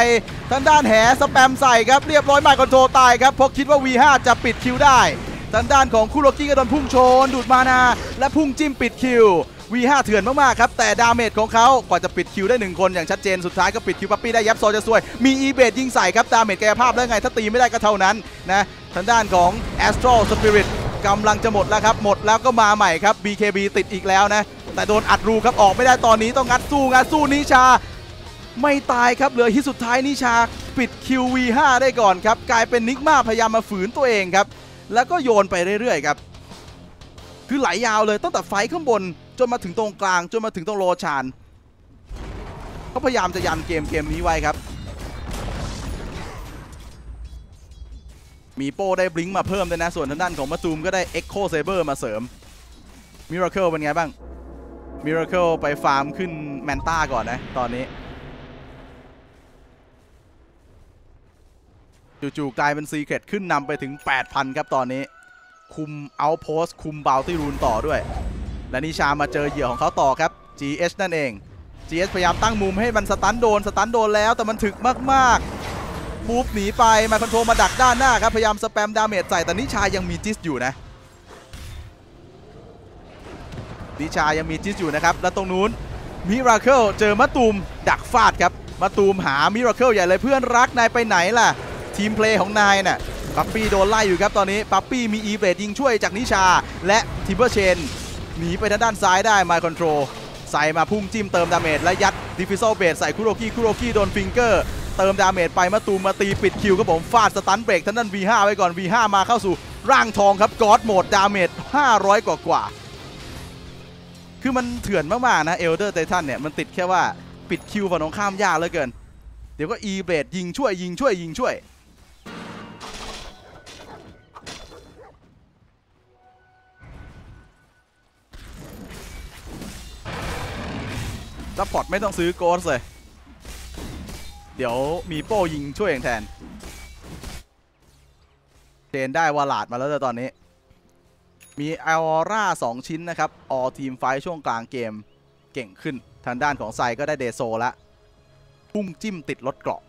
ทางด้านแหสแปมใส่ครับเรียบร้อยมาคอนโทรตายครับเพราะคิดว่า วี ห้า จะปิดคิวได้ทางด้านของคุโรกิก็โดนพุ่งชนดูดมานาและพุ่งจิ้มปิดคิว วี ห้า เถื่อนมากๆครับแต่ดาเมจของเขากว่าจะปิดคิวได้หนึ่งคนอย่างชัดเจนสุดท้ายก็ปิดคิวปั๊ปปี้ได้ยับซอจะซวยมีอีเบดยิงใส่ครับดาเมจกายภาพแล้วไงถ้าตีไม่ได้ก็เท่านั้นนะทางด้านของ Astral Spirit กำลังจะหมดแล้วครับหมดแล้วก็มาใหม่ครับ บี เค บี ติดอีกแล้วนะแต่โดนอัดรูครับออกไม่ได้ตอนนี้ต้องงัดสู้งัดสู้นิชาไม่ตายครับเหลือฮิตสุดท้ายนิชาปิดคิว วี ห้า ได้ก่อนครับกลายเป็นนิกมาพยายามมาฝืนตัวเองครับแล้วก็โยนไปเรื่อยๆครับคือไหลยาวเลยตั้งแต่ไฟข้างบนจนมาถึงตรงกลางจนมาถึงตรงโลชานเขาพยายามจะยันเกมเกมนี้ไว้ครับมีโป้ได้บลิงมาเพิ่มด้วยนะส่วนทางด้านของมาตูมก็ได้เอ็กโคเซเบอร์มาเสริมมิราเคิลเป็นไงบ้างมิราเคิลไปฟาร์มขึ้นแมนต้าก่อนนะตอนนี้จู่ๆกลายเป็น Secret ขึ้นนำไปถึง แปดพัน ครับตอนนี้คุม Outpost คุม Bounty Rune ต่อด้วยและนิชามาเจอเหยื่อของเขาต่อครับ จี เอช นั่นเอง จี เอช พยายามตั้งมุมให้มันสตันโดนสตันโดนแล้วแต่มันถึกมากๆมูฟหนีไปมาคอนโทรมาดักด้านหน้าครับพยายามสแปมดาเมจใส่แต่นิชายังมีจิสอยู่นะนิชายังมีจิสอยู่นะครับและตรงนู้นมิราเคิลเจอมะตูมดักฟาดครับมะตูมหามิราเคิลใหญ่เลยเพื่อนรักนายไปไหนล่ะทีมเพลย์ของนายน่ะปั๊ปปี้โดนไล่อยู่ครับตอนนี้ปั๊ปปี้มีอีเบดยิงช่วยจากนิชาและทิมเบอร์เชนหนีไปทางด้านซ้ายได้ไมค์คอนโทรใส่มาพุ่งจิ้มเติมดาเมจและยัดดิฟิเซลเบดใส่คุโรกิคุโรกิโดนฟิงเกอร์เติมดาเมจไปมาตูมมาตีปิดคิวครับผมฟาดสตันเบรกทางด้าน วี ห้า ไว้ก่อน วี ห้า มาเข้าสู่ร่างทองครับกอดโหมดดาเมจห้าร้อยกว่ากว่าคือมันเถื่อนมากๆนะเอลเดอร์ไททันเนี่ยมันติดแค่ว่าปิดคิวฝั่งตรงข้ามยากเหลือเกินเดี๋ยวก็อีเบดยิงช่วยยิงช่วยยิงช่วยซัพพอร์ตไม่ต้องซื้อโกสเลยเดี๋ยวมีโป้ยิงช่วยอย่างแทนเจนได้วาลาดมาแล้วตอนนี้มีออร่าสองชิ้นนะครับออทีมไฟช่วงกลางเกมเก่งขึ้นทางด้านของไซก็ได้เดโซละพุ่งจิ้มติดรถเกราะ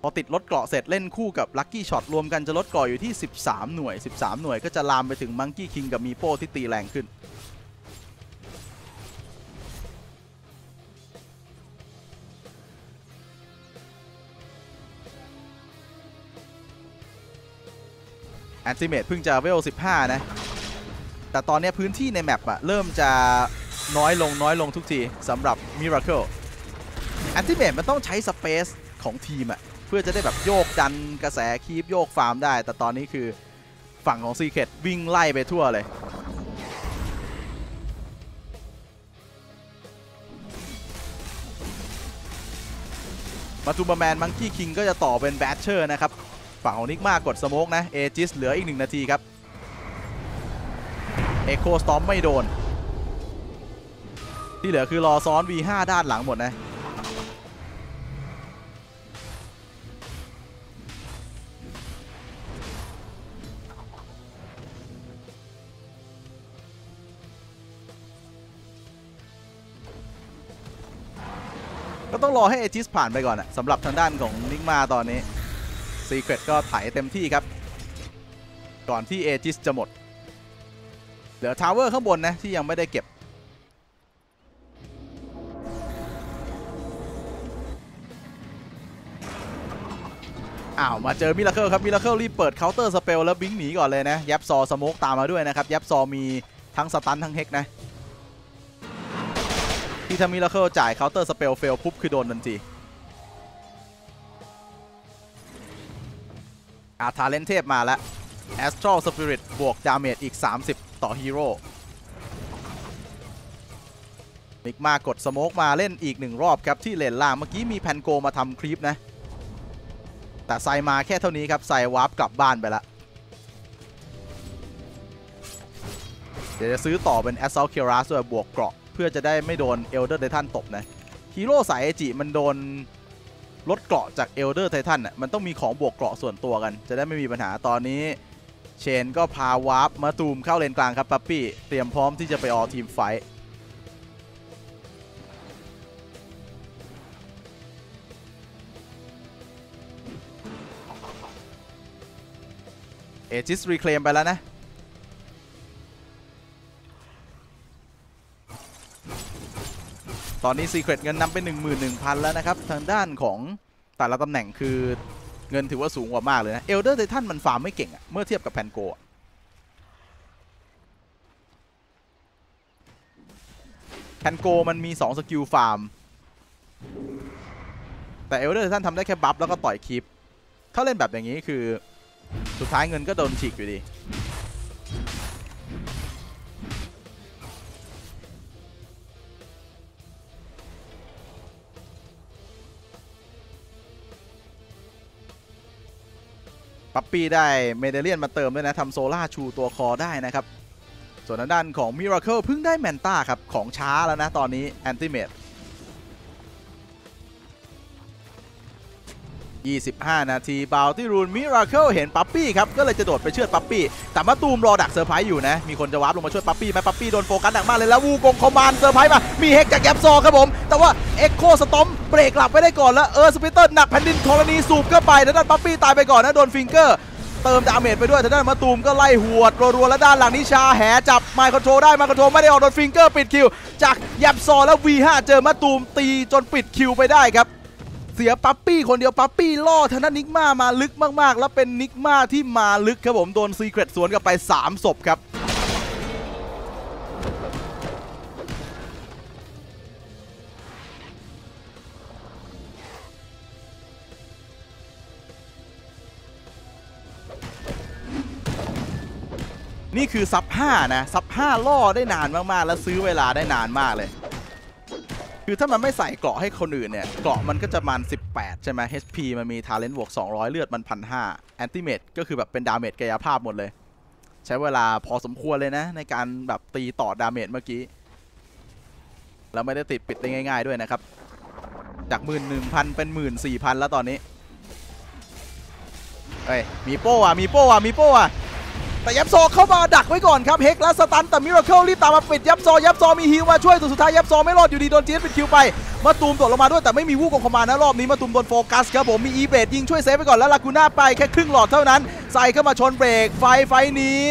พอติดรถเกราะเสร็จเล่นคู่กับลัคกี้ช็อตรวมกันจะลดเกราะอยู่ที่สิบสามหน่วยสิบสามหน่วยก็จะลามไปถึงมังกี้คิงกับมีโป้ที่ตีแรงขึ้นแอนติเมตเพิ่งจะเวลสิบห้านะแต่ตอนนี้พื้นที่ในแมปอะเริ่มจะน้อยลงน้อยลงทุกทีสำหรับ Miracle แอนติเมตมันต้องใช้สเปซของทีมอะเพื่อจะได้แบบโยกดันกระแสคีบโยกฟาร์มได้แต่ตอนนี้คือฝั่งของ Secret วิ่งไล่ไปทั่วเลยมาตูมแมนมังกี้คิงก็จะต่อเป็นแบทเชอร์นะครับฝั่งของนิกมากกดสโมกนะ Aegis เหลืออีกหนึ่งนาทีครับเอโคสตอมไม่โดนที่เหลือคือรอซ้อน วี ห้า ด้านหลังหมดนะก็ต้องรอให้ Aegis ผ่านไปก่อนนะสำหรับทางด้านของนิกมาตอนนี้Secret ก็ไถเต็มที่ครับก่อนที่ Aegis จะหมดเหลือทาวเวอร์ข้างบนนะที่ยังไม่ได้เก็บอ้าวมาเจอมิราเคิลครับมิราเคิลรีบเปิดเคาน์เตอร์สเปลแล้วบิงหนีก่อนเลยนะยับซอสโมกตามมาด้วยนะครับยับซอมีทั้งสตันทั้งเฮกนะที่ถ้ามิราเคิลจ่ายเคาน์เตอร์สเปลเฟลปุ๊บคือโดนทันทีอาทาเลนเทพมาแล้ว Astral Spirit บวกดาเมจอีกสามสิบต่อฮีโร่นิกมากดสโมกมาเล่นอีกหนึ่งรอบครับที่เลนล่างเมื่อกี้มีแพนโกมาทำคลิปนะแต่ใส่มาแค่เท่านี้ครับใส่วาร์ปกลับบ้านไปละเดี๋ยวจะซื้อต่อเป็น Assault Cuirass ด้วยบวกเกราะเพื่อจะได้ไม่โดน Elder Titan ตบนะฮีโร่สายเอจิมันโดน ลดเกราะจากเอลเดอร์ไททันน่ะมันต้องมีของบวกเกราะส่วนตัวกันจะได้ไม่มีปัญหาตอนนี้เชนก็พาวาร์ปมาตูมเข้าเลนกลางครับปั๊ปปี้เตรียมพร้อมที่จะไปออทีมไฟท์เอจิสรีเคลมไปแล้วนะตอนนี้ Secret เงินนำไป หนึ่งหมื่นหนึ่งพัน แล้วนะครับทางด้านของแต่ละตำแหน่งคือเงินถือว่าสูงกว่ามากเลยนะเอลเดอร์ไททันมันฟาร์มไม่เก่งอะเมื่อเทียบกับแพนโกะแพนโกมันมีสองสกิลฟาร์มแต่เอลเดอร์ไททันทำได้แค่บัฟแล้วก็ต่อยคลิปถ้าเล่นแบบอย่างนี้คือสุดท้ายเงินก็โดนฉีกอยู่ดีปั๊ปปี้ได้เมเดเลียนมาเติมด้วยนะทำโซล่าชูตัวคอได้นะครับส่วนด้านของมิราเคิลเพิ่งได้แมนต้าครับของช้าแล้วนะตอนนี้แอนติเมทยี่สิบห้านาทีบาวที่รูนมิราเคิลเห็นปั๊ปปี้ครับก็เลยจะโดดไปเชือดปั๊ปปี้แต่มาตูมรอดักเซอร์ไพรส์อยู่นะมีคนจะวาร์ปลงมาช่วยปั๊ปปี้ไหมปั๊ปปี้โดนโฟกัสหนักมากเลยแล้ววูกงคอมมานด์เซอร์ไพรส์มามีเฮกจากแอบซอครับผมแต่ว่าเอ็กโคสตอมเบรกหลับไว้ได้ก่อนแล้วเออสปิเตอร์หนักแผ่นดินธรณีสูบเข้าไปแล้วด้านปั๊ปปี้ตายไปก่อนนะโดนฟิงเกอร์เติมดาเมจไปด้วยทางด้านมาตูมก็ไล่หวดรัวๆและด้านหลังนิชาแหจับไมค์คอนโทรลได้ไมค์คอนโทรลไม่ได้ออกโดนฟิงเกอร์ปิดคิวจากแอบซอแล้ว วี ห้า เจอมาตูมตีจนปิดคิวไปได้ครับเสียปั๊ปปี้คนเดียวปั๊ปปี้ล่อทางด้านนิกม่ามาลึกมากๆแล้วเป็นนิกม่าที่มาลึกครับผมโดน Secret สวนกลับไปสามศพครับนี่คือซับห้านะซับห้าล่อได้นานมากๆแล้วซื้อเวลาได้นานมากเลยคือถ้ามันไม่ใส่เกราะให้คนอื่นเนี่ยเกราะมันก็จะมันสิบแปดใช่ไหม เอช พี มันมี Talent บวกสองร้อยเลือดมันหนึ่งพันห้าร้อย Anti-Mate ก็คือแบบเป็นดาเมจกายภาพหมดเลยใช้เวลาพอสมควรเลยนะในการแบบตีต่อดาเมจเมื่อกี้แล้วไม่ได้ติดปิดได้ง่ายๆด้วยนะครับจาก หนึ่งหมื่นหนึ่งพัน เป็น หนึ่งหมื่นสี่พัน แล้วตอนนี้เฮ้ยมีโป้อะมีโป้อะมีโป้อะแต่ยับซอเข้ามาดักไว้ก่อนครับเฮกและสตันแต่มิราเคิลรีบตามมาปิดยับซอยับซอมีฮิวมาช่วยสุดท้ายยับซอไม่รอดอยู่ดีโดนจีนเป็นคิวไปมาตูมตกลงมาด้วยแต่ไม่มีวูกของคอมมานด์นะรอบนี้มาตูมโดนโฟกัสครับผมมีอีเบดยิงช่วยเซฟไปก่อนแล้วลากูน่าไปแค่ครึ่งหลอดเท่านั้นไซเข้ามาชนเบรกไฟไฟนี้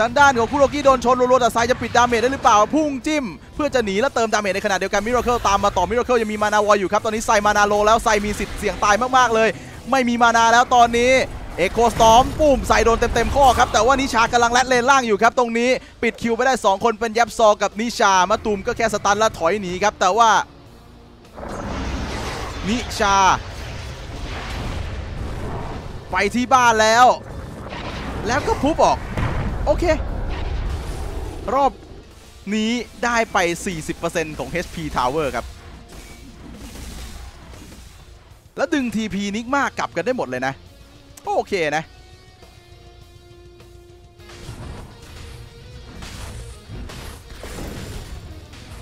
ทางด้านของคุโรกิโดนชนรัวๆแต่ไซจะปิดดาเมจได้หรือเปล่าพุ่งจิ้มเพื่อจะหนีและเติมดาเมจในขณะเดียวกันมิราเคิลตามมาต่อมิราเคิลยังมีมานาวอยอยู่ครับตอนนี้ไซมานาโลแล้วไซมีสิทธิ์เสี่ยงตายมากๆเลยไม่มีมานาแล้วตอนนี้เอโคสตอมปุ่มใส่โดนเต็มๆข้อครับแต่ว่านิชากำลังแลดเลนล่างอยู่ครับตรงนี้ปิดคิวไปได้สองคนเป็นยับซอกับนิชามาตูมก็แค่สตันและถอยหนีครับแต่ว่านิชาไปที่บ้านแล้วแล้วก็พุบออกโอเครอบนี้ได้ไป สี่สิบเปอร์เซ็นต์ ของ เอช พี Tower ครับแล้วดึง ที พี นิกมากกลับกันได้หมดเลยนะโอเคนะยี่สิบห้านาทีผ่าน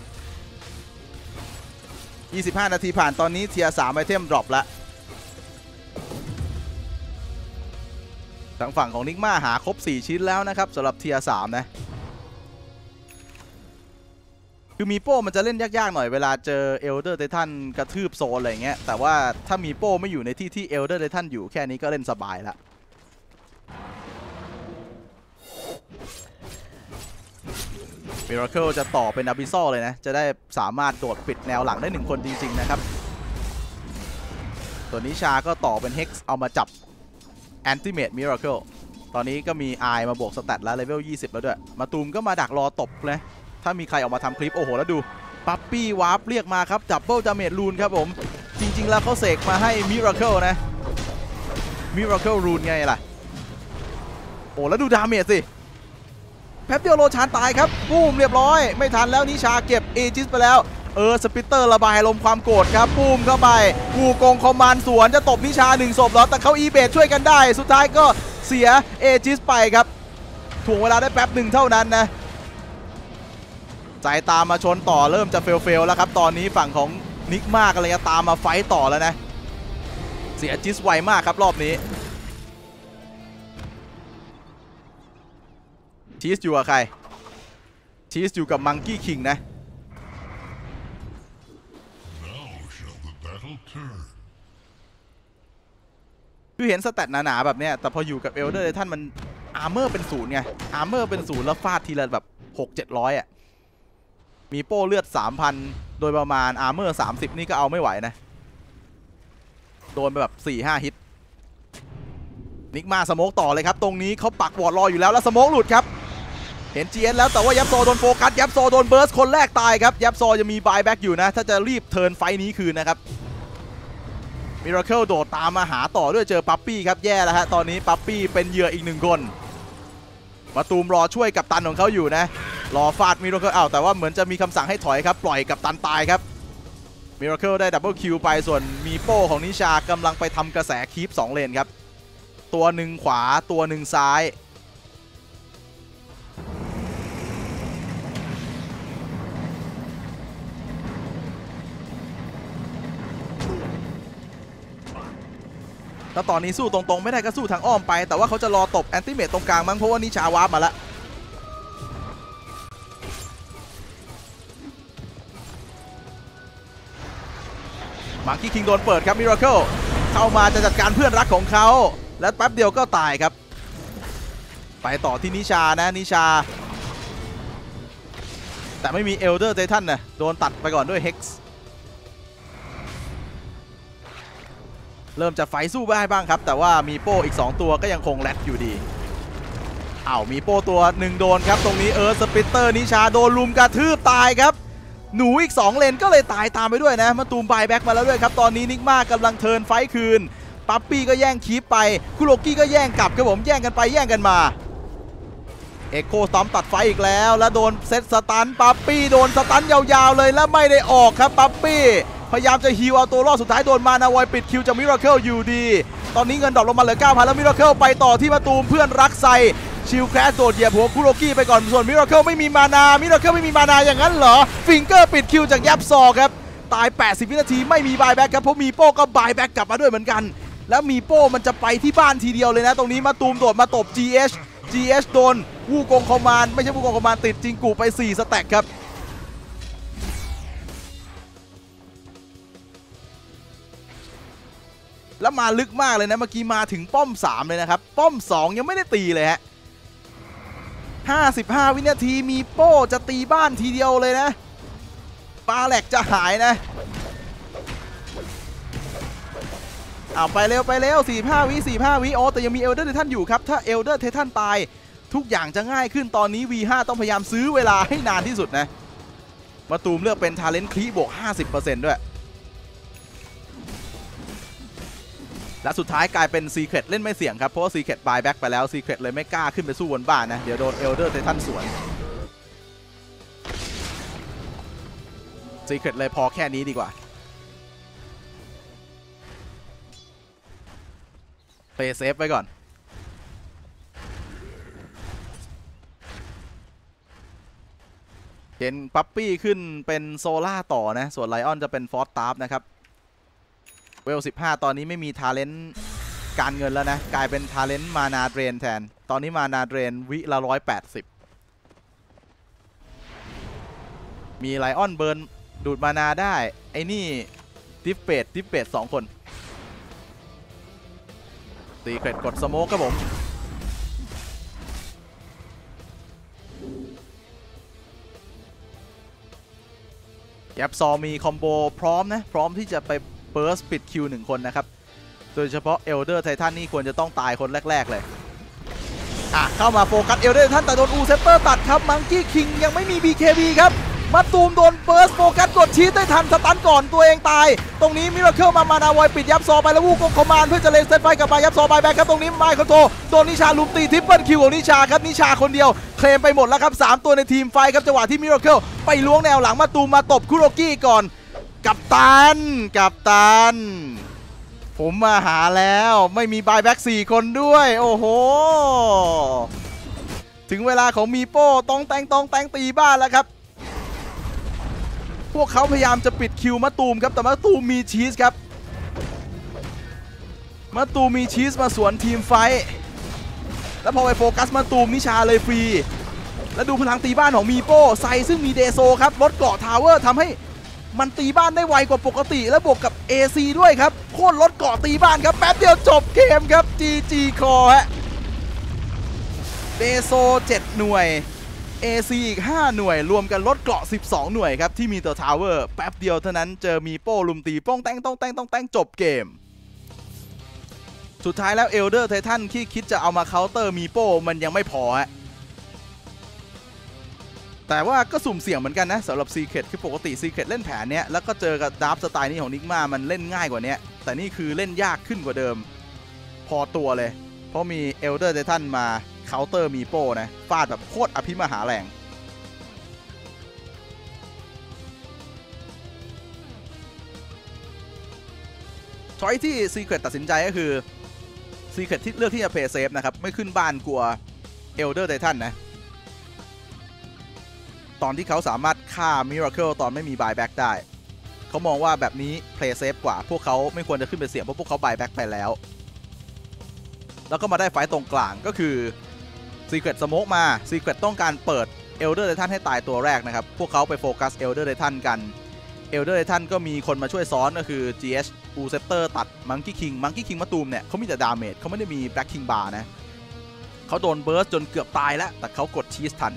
ตอนนี้เทียร์สามไอเทมดรอปละทางฝั่งของนิกม่าหาครบสี่ชิ้นแล้วนะครับสำหรับเทียร์สามนะคือมีโป้มันจะเล่นยากๆหน่อยเวลาเจอเอลเดอร์ไททันกระทืบโซนอะไรเงี้ยแต่ว่าถ้ามีโป้ไม่อยู่ในที่ที่เอลเดอร์ไททันอยู่แค่นี้ก็เล่นสบายละมิราเคิลจะต่อเป็นอาบิซอลเลยนะจะได้สามารถโดดปิดแนวหลังได้หนึ่งคนจริงๆนะครับตัวนิชาก็ต่อเป็นเฮกซ์เอามาจับแอนติเมทมิราเคิลตอนนี้ก็มีไอมาบวกสแตทแล้วเลเวลยี่สิบแล้วด้วยมาตูมก็มาดักรอตบเลยถ้ามีใครออกมาทำคลิปโอ้โหแล้วดูปั๊ปปี้วาร์ปเรียกมาครับดับเบิลดาเมจรูนครับผมจริงๆแล้วเขาเสกมาให้มิราเคิลนะมิราเคิลรูนไงล่ะโอ้แล้วดูดาเมจสิแป๊บเดียวโลชานตายครับปุ้มเรียบร้อยไม่ทันแล้วนิชาเก็บเอจิสไปแล้วเออสปิตเตอร์ระบายลมความโกรธครับปุ้มเข้าไปกูกงคอมมานด์สวนจะตบนิชาหนึ่งศพแล้วแต่เขาอีเบดช่วยกันได้สุดท้ายก็เสียเอจิสไปครับถ่วงเวลาได้แป๊บหนึ่งเท่านั้นนะสายตามมาชนต่อเริ่มจะเฟลเฟลแล้วครับตอนนี้ฝั่งของนิกมากอะไรก็ตามมาไฟต่อแล้วนะ เสียจิสไวมากครับรอบนี้ชีสอยู่กับใครชีสอยู่กับมังกี้คิงนะคือเห็นสแตทหนาๆแบบเนี้ยแต่พออยู่กับเอลเดอร์ท่านมันอาร์เมอร์เป็นศูนย์ไงอาร์เมอร์เป็นศูนย์แล้วฟาดทีละแบบหกเจ็ดร้อยอ่ะมีโป้เลือด สามพัน โดยประมาณอาร์เมอร์สามสิบนี่ก็เอาไม่ไหวนะโดนไปแบบ สี่ห้า ฮิตนิกมาสโมกต่อเลยครับตรงนี้เขาปักวอร์ดรออยู่แล้วแล้วสโมกหลุดครับเห็น จี เอส แล้วแต่ว่ายับโซโดนโฟกัสยับโซโดนเบิร์สคนแรกตายครับยับโซจะมีบายแบ็กอยู่นะถ้าจะรีบเทิร์นไฟนี้คืนนะครับมิราเคิลโดดตามมาหาต่อด้วยเจอปั๊ปปี้ครับแย่แล้วฮะตอนนี้ปั๊ปปี้เป็นเหยื่ออีกหนึ่งคนมาตูมรอช่วยกัปตันของเขาอยู่นะรอฟาดมิราเคิลเอาแต่ว่าเหมือนจะมีคำสั่งให้ถอยครับปล่อยกัปตันตายครับมิราเคิลได้ดับเบิลคิวไปส่วนมีโป้ของนิชากำลังไปทำกระแสคีปสองเลนครับตัวหนึ่งขวาตัวหนึ่งซ้ายแล้วตอนนี้สู้ตรงๆไม่ได้ก็สู้ทางอ้อมไปแต่ว่าเขาจะรอตบแอนติเมตตรงกลางมั้งเพราะว่านิชาวาร์ปมาแล้วมังกี้คิงโดนเปิดครับมิราเคิลเข้ามาจะจัดการเพื่อนรักของเขาและแป๊บเดียวก็ตายครับไปต่อที่นิชานะนิชาแต่ไม่มีเอลเดอร์ไททันนะโดนตัดไปก่อนด้วยเฮกซ์เริ่มจะไฟสู้ได้บ้างครับแต่ว่ามีโป้อีกสองตัวก็ยังคงแรดอยู่ดีอ้าวมีโป้ตัวหนึ่งโดนครับตรงนี้เออสปิตเตอร์นิชาโดนลุมกระทืบตายครับหนูอีกสองเลนก็เลยตายตามไปด้วยนะมาตูมบายแบ็กมาแล้วด้วยครับตอนนี้นิกมากกำลังเทิร์นไฟคืนปั๊ปปี้ก็แย่งคีปไปคุโรกี้ก็แย่งกลับครับผมแย่งกันไปแย่งกันมาเอ็กโคซ้ำตัดไฟอีกแล้วแล้วโดนเซตสตันปั๊ปปี้โดนสตันยาวๆเลยและไม่ได้ออกครับปั๊ปปี้พยายามจะฮิวเอาตัวรอดสุดท้ายโดนมานาวอยปิดคิวจากมิราเคิลอยู่ดีตอนนี้เงินดรอปลงมาเหลือ เก้าพัน แล้วมิราเคิลไปต่อที่มาตูมเพื่อนรักไซชิลแคสโดดเหยียบหัวคุโรกี้ไปก่อนส่วนมิราเคิลไม่มีมานามิราเคิลไม่มีมานาอย่างนั้นเหรอฟิงเกอร์ปิดคิวจากยับซอครับตายแปดสิบวินาทีไม่มีบายแบ็กครับเพราะมีโป้ก็บายแบ็กกลับมาด้วยเหมือนกันแล้วมีโป้มันจะไปที่บ้านทีเดียวเลยนะตรงนี้มาตูมโดดมาตบ จี เอช จี เอช โดนวูกงคอมมานด์ไม่ใช่วูกงคอมมานด์ติดจิงกูไปสี่สแต็กครับแล้วมาลึกมากเลยนะเมื่อกี้มาถึงป้อมสามเลยนะครับป้อมสองยังไม่ได้ตีเลยฮะห้าสิบห้าวินาทีมีโป้จะตีบ้านทีเดียวเลยนะปาแหลกจะหายนะเอาไปเร็วไปเร็วสี่สิบห้าวิสี่สิบห้าวิโอ้แต่ยังมีเอลเดอร์ไททันอยู่ครับถ้าเอลเดอร์ไททันตายทุกอย่างจะง่ายขึ้นตอนนี้ วี ห้า ต้องพยายามซื้อเวลาให้นานที่สุดนะมาตูมเลือกเป็นทาเลนต์คลีบวก ห้าสิบเปอร์เซ็นต์ ด้วยและสุดท้ายกลายเป็น Secret เล่นไม่เสี่ยงครับเพราะว่า Secret buy back ไปแล้ว Secret เลยไม่กล้าขึ้นไปสู้บนบ้านนะเดี๋ยวโดน Elder Titan สวน Secret เลยพอแค่นี้ดีกว่าเตะเซฟไว้ก่อนเห็นปั๊ปปี้ขึ้นเป็นโซล่าต่อนะส่วนไลออนจะเป็นฟอสตาร์ฟนะครับเวล สิบห้า ตอนนี้ไม่มีทาเลนต์การเงินแล้วนะกลายเป็นทาเลนต์มานาเดรนแทนตอนนี้มานาเดรนวิละหนึ่งร้อยแปดสิบมีไลออนเบิร์นดูดมานาได้ไอ้นี่ทิปเปตทิปเปตสองคนตีเกร็ดกดสโมกครับผมยับซอมีคอมโบพร้อมนะพร้อมที่จะไปเบิร์สปิดคิวหนึ่งคนนะครับโดยเฉพาะเอลเดอร์ไททันนี่ควรจะต้องตายคนแรกๆเลยอ่ะเข้ามาโฟกัสเอลเดอร์ไททันแต่โดนอูเซปเปอร์ตัดครับมังกี้คิงยังไม่มี บี เค บี ครับมาตูมโดนเบิร์สโฟกัสกดชีสได้ทันสตันก่อนตัวเองตายตรงนี้มิราเคิลมามานาวอยปิดยับซอไปแล้ววูกงคอมมานด์เพื่อจะเลนเซตไฟกลับมายับซอไปแบ็คครับตรงนี้ไมค์คอนโทรโดนนิชาลุมตีทิปเปิลคิวของนิชาครับนิชาคนเดียวเคลมไปหมดแล้วครับสามตัวในทีมไฟครับจังหวะที่มิราเคิลไปล้วงแนวหลังมาตูมมาตบคุโรกี้ก่อนกัปตันกัปตันผมมาหาแล้วไม่มีบายแบ็กสี่คนด้วยโอ้โหถึงเวลาของมีโป้ต้องแต่งต้องแต่งตีบ้านแล้วครับพวกเขาพยายามจะปิดคิวมะตูมครับแต่มะตูมมีชีสครับ มาตูมีชีสมาสวนทีมไฟแล้วพอไปโฟกัสมาตูมนิชาเลยฟรีแล้วดูพลังตีบ้านของมีโป้ไซซึ่งมีเดโซครับลดเกาะทาวเวอร์ทำให้มันตีบ้านได้ไวกว่าปกติและบวกกับ เอ ซี ด้วยครับโคตรลดเกาะตีบ้านครับแป๊บเดียวจบเกมครับ จี จี คอฮะเดโซเจ็ดหน่วย เอ ซี อีกห้าหน่วยรวมกันลดเกาะสิบสองหน่วยครับที่มีต่อทาวเวอร์แป๊บเดียวเท่านั้นเจอมีโป้ลุมตีป้องแต้งต้องแต้งต้องแต้งจบเกมสุดท้ายแล้วเอลเดอร์ไททันที่คิดจะเอามาเคาน์เตอร์มีโป้มันยังไม่พอฮะแต่ว่าก็สุ่มเสี่ยงเหมือนกันนะสำหรับ Secret คือปกติ Secret เล่นแผนเนี้ยแล้วก็เจอกับดับสไตล์นี้ของนิกมามันเล่นง่ายกว่านี้แต่นี่คือเล่นยากขึ้นกว่าเดิมพอตัวเลยเพราะมี Elder Titan มาเคาน์เตอร์มีโป้นะฟาดแบบโคตรอภิมหาแรงช้อยที่ Secret ตัดสินใจก็คือ Secret ที่เลือกที่จะเพย์เซฟนะครับไม่ขึ้นบ้านกลัว Elder Titan นะตอนที่เขาสามารถฆ่ามิราเคิลตอนไม่มีบายแบ็กได้เขามองว่าแบบนี้เพลย์เซฟกว่าพวกเขาไม่ควรจะขึ้นไปเสี่ยงเพราะพวกเขาบายแบ็กไปแล้วแล้วก็มาได้ไฟตรงกลางก็คือ Secret สโมกมา Secret ต้องการเปิด Elder Titan ให้ตายตัวแรกนะครับพวกเขาไปโฟกัส Elder Titan กัน Elder Titan ก็มีคนมาช่วยซ้อนก็คือ จี เอช Uceptor ตัด Monkey King Monkey King มาตูมเนี่ยเขามีแต่ดาเมจเขาไม่ได้มี Black King Bar นะเขาโดนเบิร์สจนเกือบตายแล้วแต่เขากดชีสทัน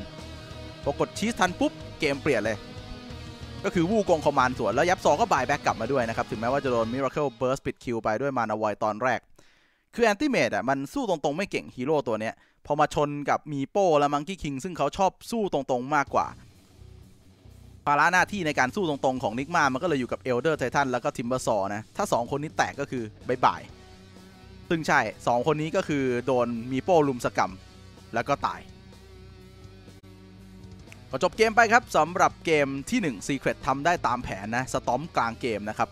พอกดชีสทันปุ๊บเกมเปลี่ยนเลยก็คือวูกงคอมมานด์สวนแล้วยับซอก็บายแบ็กกลับมาด้วยนะครับถึงแม้ว่าจะโดนมิราเคิลเบิร์สปิดคิวไปด้วยมานาวอยตอนแรกคือแอนติเมดอ่ะมันสู้ตรงๆไม่เก่งฮีโร่ตัวเนี้ยพอมาชนกับมีโป้และมังกี้คิงซึ่งเขาชอบสู้ตรงๆมากกว่าภาระหน้าที่ในการสู้ตรงๆของนิกมามันก็เลยอยู่กับเอลเดอร์ไททันแล้วก็ทิมเบอร์ซอนะถ้าสองคนนี้แตกก็คือบายบายซึ่งใช่สองคนนี้ก็คือโดนมีโป้ลุมสกรรมแล้วก็ตายก็จบเกมไปครับสำหรับเกมที่หนึ่ง Secret ทำได้ตามแผนนะสตอมกลางเกมนะครับ